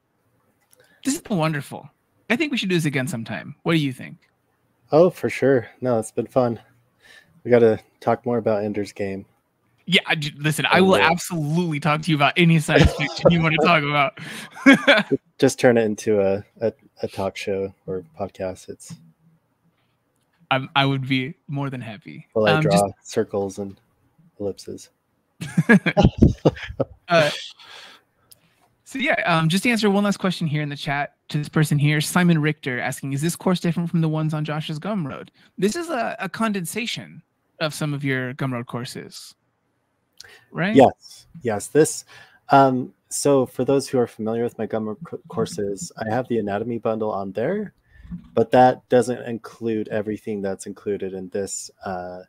this has been wonderful. I think we should do this again sometime. What do you think? Oh, for sure. No, it's been fun. We got to talk more about Ender's Game. Yeah, I, listen, I will absolutely talk to you about any science fiction you want to talk about. Just turn it into a, a, a talk show or podcast. It's I'm, I would be more than happy. Well, I um, draw just... circles and ellipses. uh, so yeah, um, just to answer one last question here in the chat to this person here, Simon Richter asking, is this course different from the ones on Josh's Gumroad? This is a, a condensation of some of your Gumroad courses. Right. Yes. Yes. This. Um, so for those who are familiar with my Gumroad courses, I have the anatomy bundle on there, but that doesn't include everything that's included in this uh,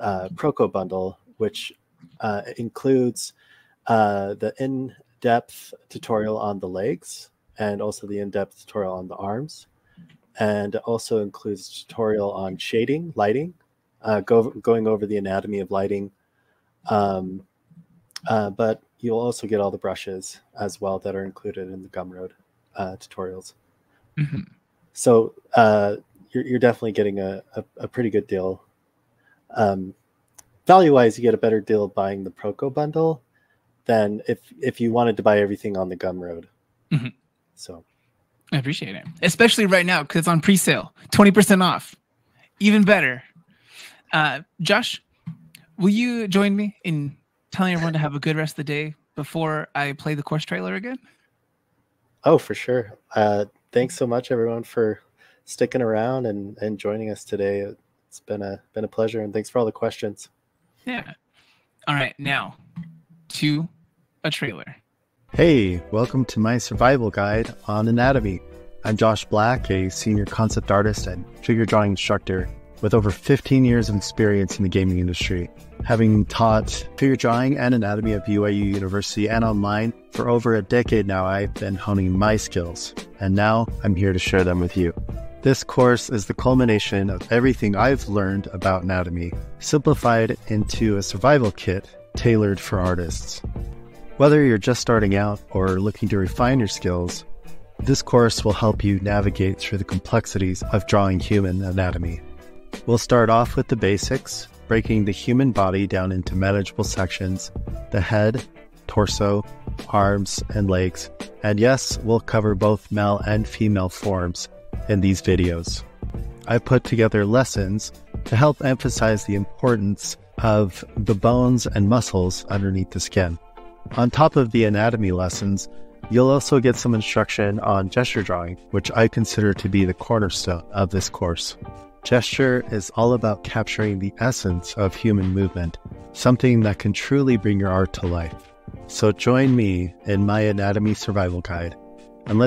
uh, Proko bundle, which uh, includes uh, the in-depth tutorial on the legs and also the in-depth tutorial on the arms. And it also includes tutorial on shading, lighting, uh, go, going over the anatomy of lighting. Um, uh, but you'll also get all the brushes as well that are included in the Gumroad uh, tutorials. Mm-hmm. So uh, you're, you're definitely getting a, a, a pretty good deal. Um, value-wise, you get a better deal buying the Proko bundle than if, if you wanted to buy everything on the Gumroad. Mm-hmm. So I appreciate it, especially right now because it's on pre-sale, twenty percent off. Even better. Uh, Josh? Will you join me in telling everyone to have a good rest of the day before I play the course trailer again? Oh, for sure. Uh, thanks so much, everyone, for sticking around and, and joining us today. It's been a, been a pleasure, and thanks for all the questions. Yeah. All right, now to a trailer. Hey, welcome to my survival guide on anatomy. I'm Josh Black, a senior concept artist and figure drawing instructor with over fifteen years of experience in the gaming industry, having taught figure drawing and anatomy at B Y U University and online for over a decade now. I've been honing my skills, and now I'm here to share them with you. This course is the culmination of everything I've learned about anatomy, simplified into a survival kit tailored for artists. Whether you're just starting out or looking to refine your skills, this course will help you navigate through the complexities of drawing human anatomy. We'll start off with the basics, breaking the human body down into manageable sections, the head, torso, arms, and legs. And yes, we'll cover both male and female forms in these videos. I put together lessons to help emphasize the importance of the bones and muscles underneath the skin. On top of the anatomy lessons, you'll also get some instruction on gesture drawing, which I consider to be the cornerstone of this course. Gesture is all about capturing the essence of human movement, something that can truly bring your art to life. So join me in my anatomy survival guide